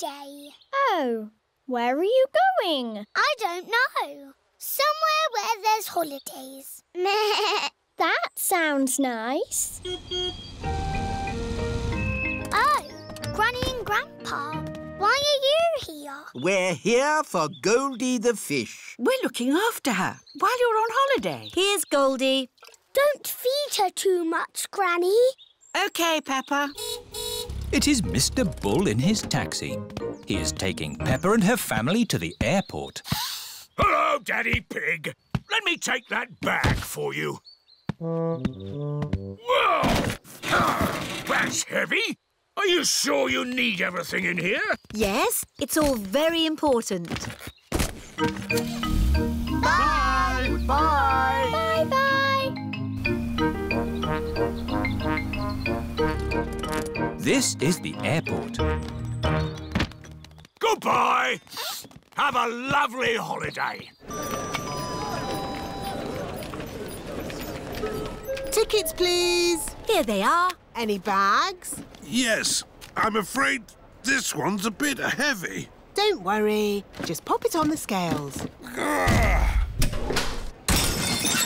holiday. Oh, where are you going? I don't know. Somewhere where there's holidays. That sounds nice. Oh, Granny and Grandpa, why are you here? We're here for Goldie the fish. We're looking after her while you're on holiday. Here's Goldie. Don't feed her too much, Granny. OK, Peppa. It is Mr. Bull in his taxi. He is taking Peppa and her family to the airport. Hello, Daddy Pig. Let me take that bag for you. Whoa! That's heavy. Are you sure you need everything in here? Yes, it's all very important. Bye! Bye! Bye! Bye! This is the airport. Goodbye! Have a lovely holiday. Tickets, please. Here they are. Any bags? Yes. I'm afraid this one's a bit heavy. Don't worry. Just pop it on the scales.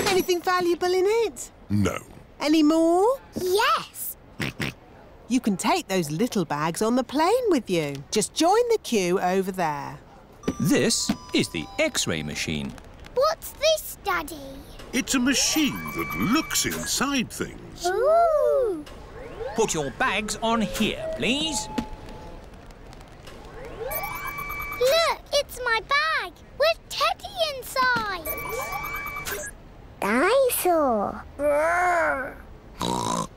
Anything valuable in it? No. Any more? Yes. You can take those little bags on the plane with you. Just join the queue over there. This is the X-ray machine. What's this, Daddy? It's a machine that looks inside things. Ooh! Put your bags on here, please. Look, it's my bag with Teddy inside. Dinosaur.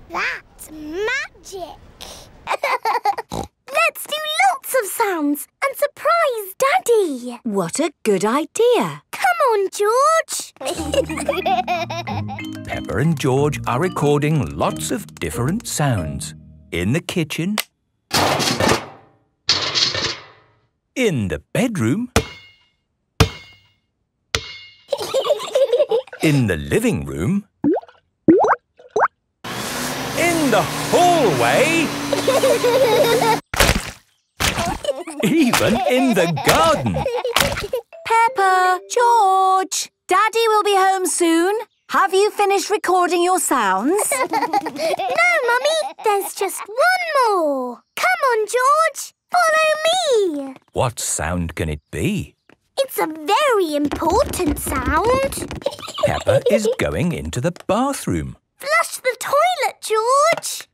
That's magic. Let's do lots of sounds and surprise Daddy. What a good idea. Come on, George. Peppa and George are recording lots of different sounds. In the kitchen. In the bedroom. In the living room. In the hallway. Even in the garden. Peppa, George, Daddy will be home soon. Have you finished recording your sounds? No, Mummy. There's just one more. Come on, George. Follow me. What sound can it be? It's a very important sound. Peppa is going into the bathroom. Flush the toilet, George.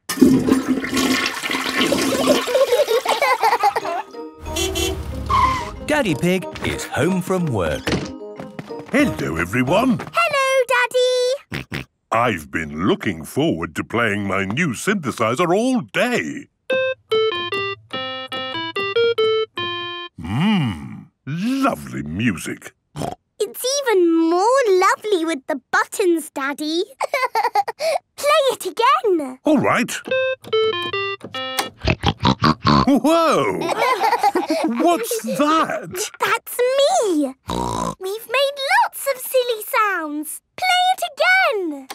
Daddy Pig is home from work. Hello, everyone. Hello, Daddy. I've been looking forward to playing my new synthesizer all day. Lovely music. It's even more lovely with the buttons, Daddy. Play it again. All right. Whoa! What's that? That's me. We've made lots of silly sounds. Play it again.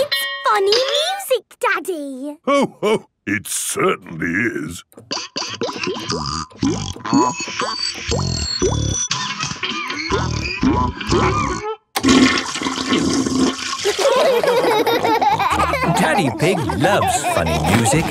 It's funny music, Daddy. Ho, ho. It certainly is. Daddy Pig loves funny music.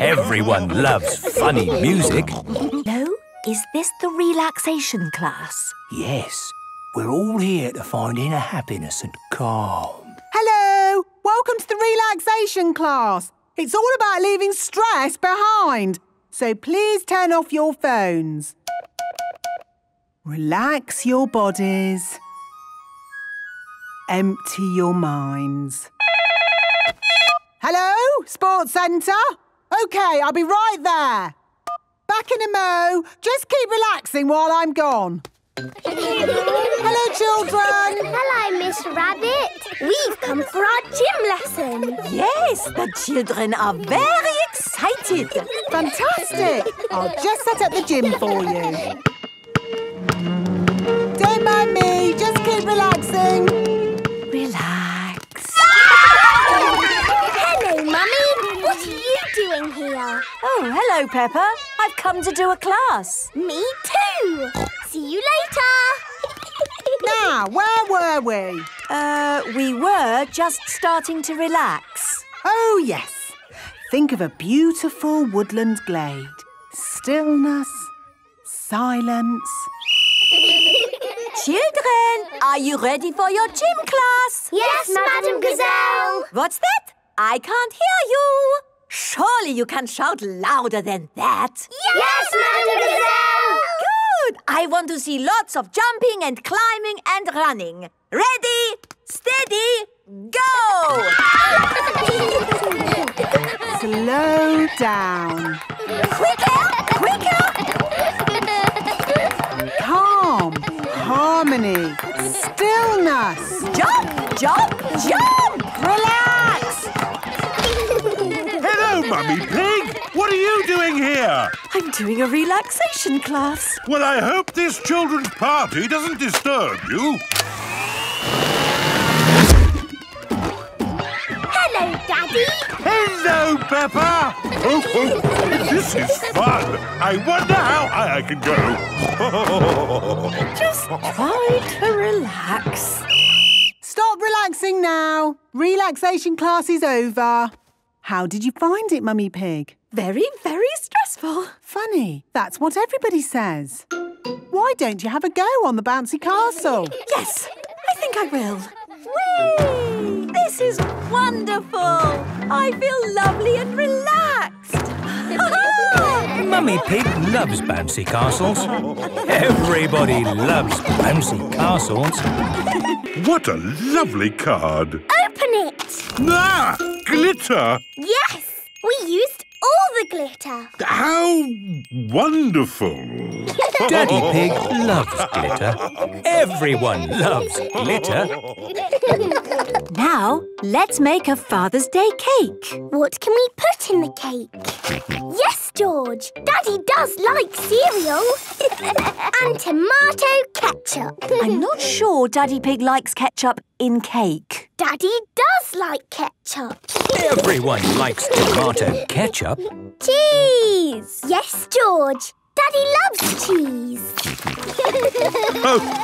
Everyone loves funny music. Hello? Is this the relaxation class? Yes. We're all here to find inner happiness and calm. Hello! Welcome to the relaxation class. It's all about leaving stress behind, so please turn off your phones. Relax your bodies. Empty your minds. Hello, Sports Centre? OK, I'll be right there. Back in a mo. Just keep relaxing while I'm gone. Hello, children. Hello, Miss Rabbit. We've come for our gym lesson. Yes, the children are very excited. Fantastic. I'll just set up the gym for you. Don't mind me. Just keep relaxing. Relax. Hello, Mummy. What are you doing here? Oh, hello, Peppa. I've come to do a class. Me too. See you later. Now, where were we? We were just starting to relax. Oh, yes. Think of a beautiful woodland glade. Stillness, silence. Children, are you ready for your gym class? Yes, Madame Gazelle. What's that? I can't hear you. Surely you can shout louder than that. Yes, Madame Gazelle. Good. I want to see lots of jumping and climbing and running. Ready, steady, go! Slow down. Quicker, quicker! Calm, harmony, stillness. Jump, jump, jump! Relax! Hello, Mummy Pig! What are you doing here? I'm doing a relaxation class. Well, I hope this children's party doesn't disturb you. Hello, Daddy. Hello, Peppa. Oh, oh, this is fun. I wonder how high I can go. Just try to relax. Stop relaxing now. Relaxation class is over. How did you find it, Mummy Pig? Very, very stressful. Funny. That's what everybody says. Why don't you have a go on the bouncy castle? Yes, I think I will. Whee! This is wonderful. I feel lovely and relaxed. Mummy Pig loves bouncy castles. Everybody loves bouncy castles. What a lovely card. Open it. Ah! Glitter! Yes! We used all the glitter. How wonderful. Daddy Pig loves glitter. Everyone loves glitter. Now, let's make a Father's Day cake. What can we put in the cake? Yes, George. Daddy does like cereal. And tomato ketchup. I'm not sure Daddy Pig likes ketchup in cake. Daddy does like ketchup. Everyone likes tomato ketchup. Cheese! Yes, George. Daddy loves cheese.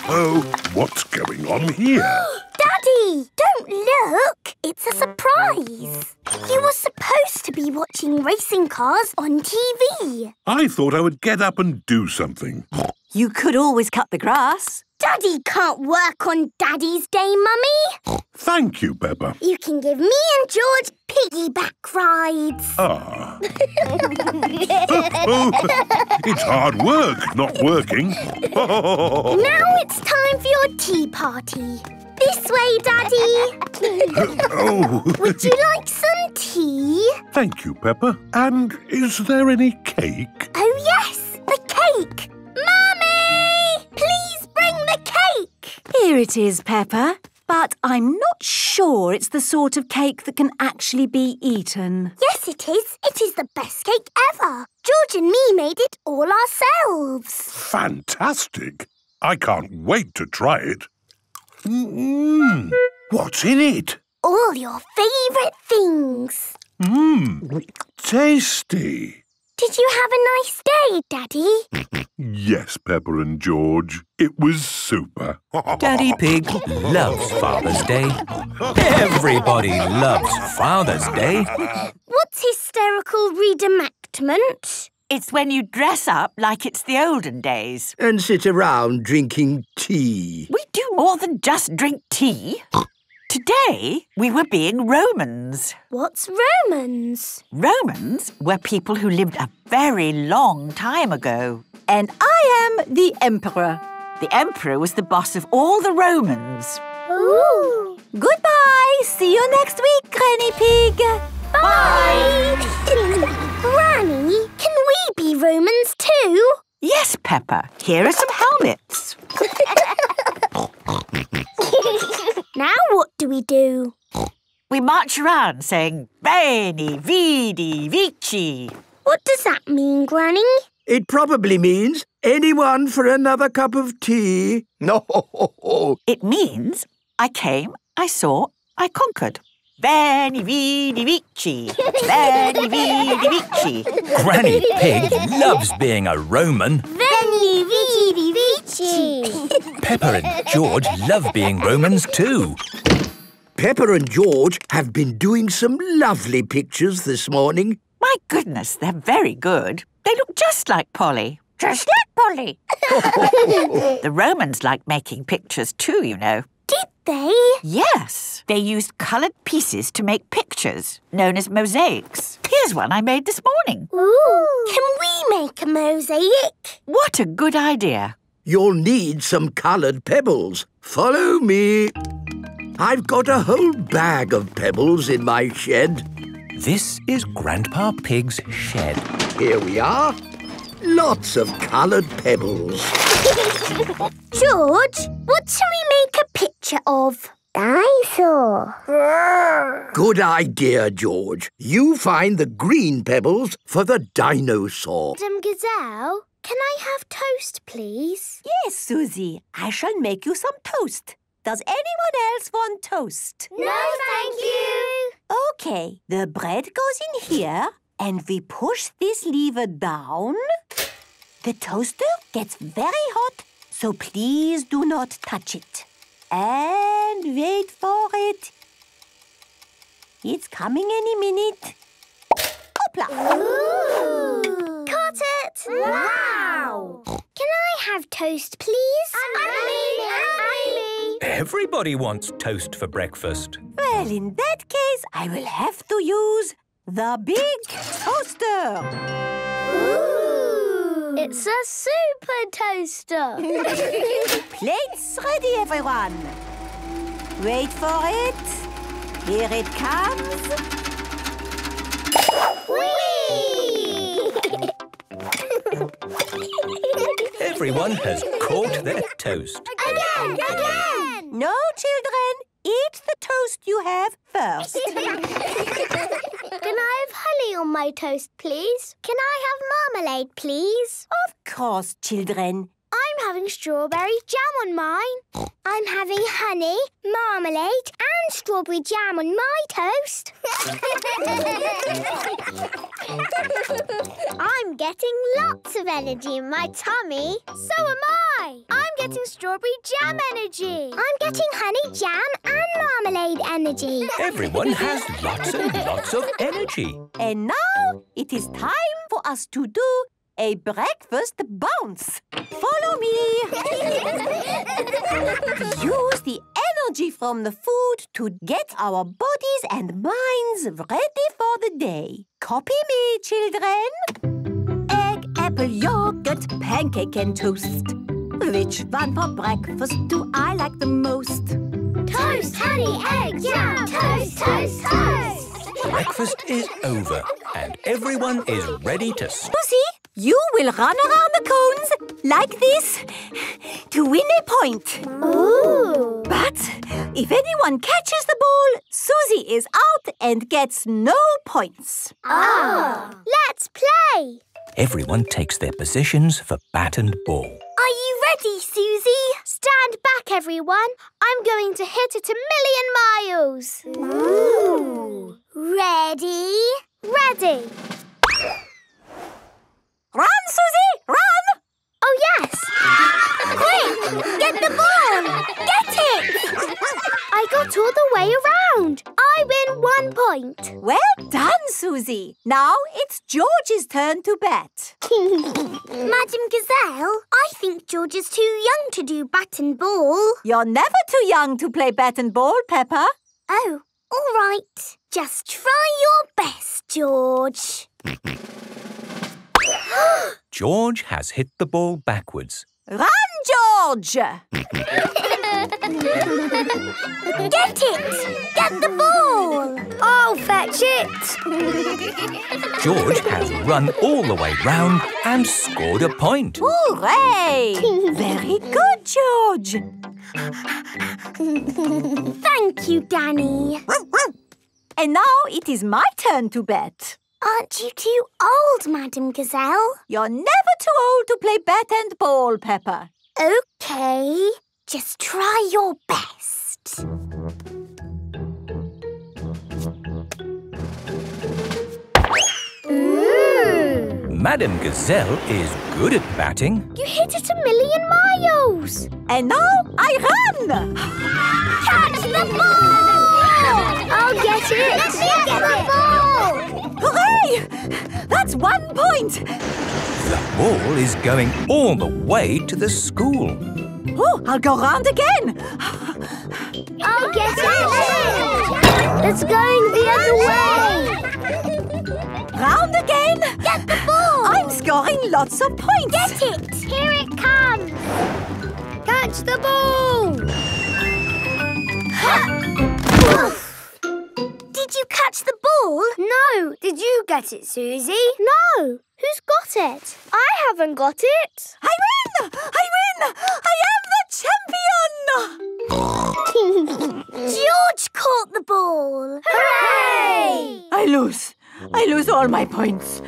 Oh, what's going on here? Daddy, don't look. It's a surprise. You were supposed to be watching racing cars on TV. I thought I would get up and do something. You could always cut the grass. Daddy can't work on Daddy's Day, Mummy. Thank you, Peppa. You can give me and George piggyback rides. Ah. It's hard work, not working. Now it's time for your tea party. This way, Daddy. Would you like some tea? Thank you, Peppa. And is there any cake? Oh, yes, the cake. Mummy, please bring the cake. Here it is, Peppa. But I'm not sure it's the sort of cake that can actually be eaten. Yes, it is. It is the best cake ever. George and me made it all ourselves. Fantastic. I can't wait to try it. Mm-mm. What's in it? All your favourite things. Mmm, tasty. Did you have a nice day, Daddy? Yes, Peppa and George. It was super. Daddy Pig loves Father's Day. Everybody loves Father's Day. What's hysterical reenactment? It's when you dress up like it's the olden days. And sit around drinking tea. We do more than just drink tea. Today, we were being Romans. What's Romans? Romans were people who lived a very long time ago. And I am the Emperor. The Emperor was the boss of all the Romans. Ooh. Goodbye. See you next week, Granny Pig. Bye. Granny, can we be Romans too? Yes, Peppa. Here are some helmets. Now what do we do? We march around saying, Bene, Vidi, Vici. What does that mean, Granny? It probably means, anyone for another cup of tea? No. It means, I came, I saw, I conquered. Bene, Vidi, Vici. Bene, Vidi, Vici. Granny Pig loves being a Roman. Bene, Vidi, Vici. Peppa and George love being Romans too. Peppa and George have been doing some lovely pictures this morning. My goodness, they're very good. They look just like Polly. Just like Polly. The Romans liked making pictures too, you know. Did they? Yes. They used coloured pieces to make pictures, known as mosaics. Here's one I made this morning. Ooh. Can we make a mosaic? What a good idea. You'll need some coloured pebbles. Follow me. I've got a whole bag of pebbles in my shed. This is Grandpa Pig's shed. Here we are. Lots of coloured pebbles. George, what shall we make a picture of? Dinosaur. Good idea, George. You find the green pebbles for the dinosaur. Madame Gazelle, can I have toast, please? Yes, Susie. I shall make you some toast. Does anyone else want toast? No, thank you. OK, the bread goes in here. And we push this lever down. The toaster gets very hot, so please do not touch it. And wait for it. It's coming any minute. Hoopla! Ooh. Caught it! Wow! Can I have toast, please? I'm Amy. Everybody wants toast for breakfast. Well, in that case, I will have to use the big toaster. Ooh! It's a super toaster. Plates ready, everyone. Wait for it. Here it comes. Whee! Everyone has caught their toast. Again! No, children. Eat the toast you have first. Can I have honey on my toast, please? Can I have marmalade, please? Of course, children. I'm having strawberry jam on mine. I'm having honey, marmalade and strawberry jam on my toast. I'm getting lots of energy in my tummy. So am I. I'm getting strawberry jam energy. I'm getting honey, jam and marmalade energy. Everyone has lots and lots of energy. And now it is time for us to do a breakfast bounce. Follow me. Use the energy from the food to get our bodies and minds ready for the day. Copy me, children. Egg, apple, yogurt, pancake and toast. Which one for breakfast do I like the most? Toast, honey, egg, yum. Toast, toast, toast. Breakfast is over and everyone is ready to... Susie, you will run around the cones like this to win a point. Ooh. But if anyone catches the ball, Susie is out and gets no points. Ah! Oh. Let's play! Everyone takes their positions for bat and ball. Are you ready, Susie? Stand back, everyone. I'm going to hit it a million miles. Ooh! Ready? Ready! Run, Susie! Run! Oh, yes! Quick! Get the ball! Get it! I got all the way around. I win 1 point. Well done, Susie. Now it's George's turn to bat. Madame Gazelle, I think George is too young to do bat and ball. You're never too young to play bat and ball, Peppa. Oh, all right. Just try your best, George. George has hit the ball backwards. Run, George! Get it! Get the ball! I'll fetch it! George has run all the way round and scored a point. Hooray! Very good, George. Thank you, Danny. And now it is my turn to bet. Aren't you too old, Madame Gazelle? You're never too old to play bat and ball, Peppa. OK. Just try your best. Ooh. Madame Gazelle is good at batting. You hit it a million miles. And now I run. Catch the ball! I'll get it. Let me get the ball! Hooray! That's 1 point! The ball is going all the way to the school. Oh, I'll go round again. I'll get it! It's going the other way. Round again. Get the ball! I'm scoring lots of points. Get it! Here it comes. Catch the ball! Ha! Did you catch the ball? No. Did you get it, Susie? No. Who's got it? I haven't got it. I win! I win! I am the champion! George caught the ball. Hooray! I lose. I lose all my points.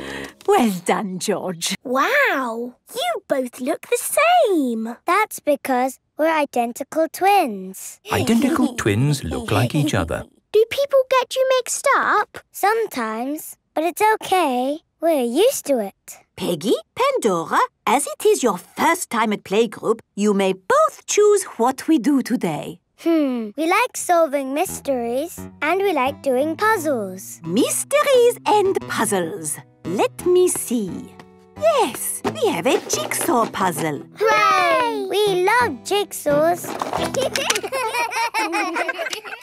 Well done, George. Wow. You both look the same. That's because we're identical twins. Identical twins look like each other. Do people get you mixed up? Sometimes, but it's okay. We're used to it. Peggy, Pandora, as it is your first time at playgroup, you may both choose what we do today. We like solving mysteries and we like doing puzzles. Mysteries and puzzles. Let me see. Yes, we have a jigsaw puzzle. Hooray! We love jigsaws.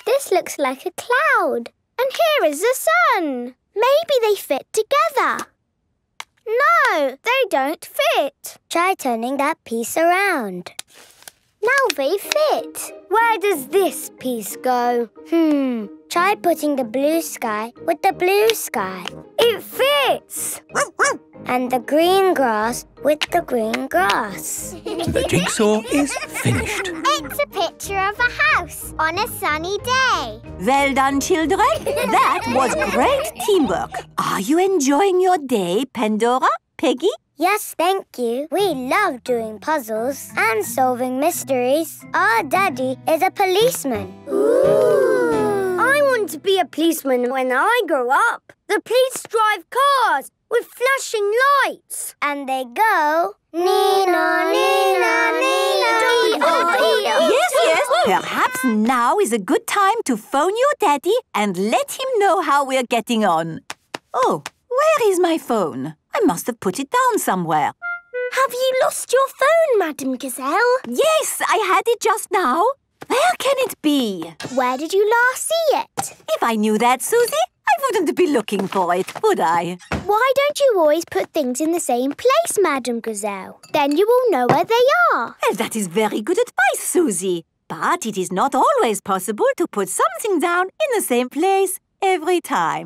This looks like a cloud. And here is the sun. Maybe they fit together. No, they don't fit. Try turning that piece around. Now they fit. Where does this piece go? Try putting the blue sky with the blue sky. It fits. and the green grass with the green grass. The jigsaw is finished. It's a picture of a house on a sunny day. Well done, children. That was great teamwork. Are you enjoying your day, Pandora, Peggy? Yes, thank you. We love doing puzzles and solving mysteries. Our daddy is a policeman. Ooh! I want to be a policeman when I grow up. The police drive cars with flashing lights. And they go... Nina, Nina, Nina, Nina. Yes, yes. Perhaps now is a good time to phone your daddy and let him know how we're getting on. Oh, where is my phone? I must have put it down somewhere. Have you lost your phone, Madame Gazelle? Yes, I had it just now. Where can it be? Where did you last see it? If I knew that, Susie, I wouldn't be looking for it, would I? Why don't you always put things in the same place, Madame Gazelle? Then you will know where they are. Well, that is very good advice, Susie. But it is not always possible to put something down in the same place every time.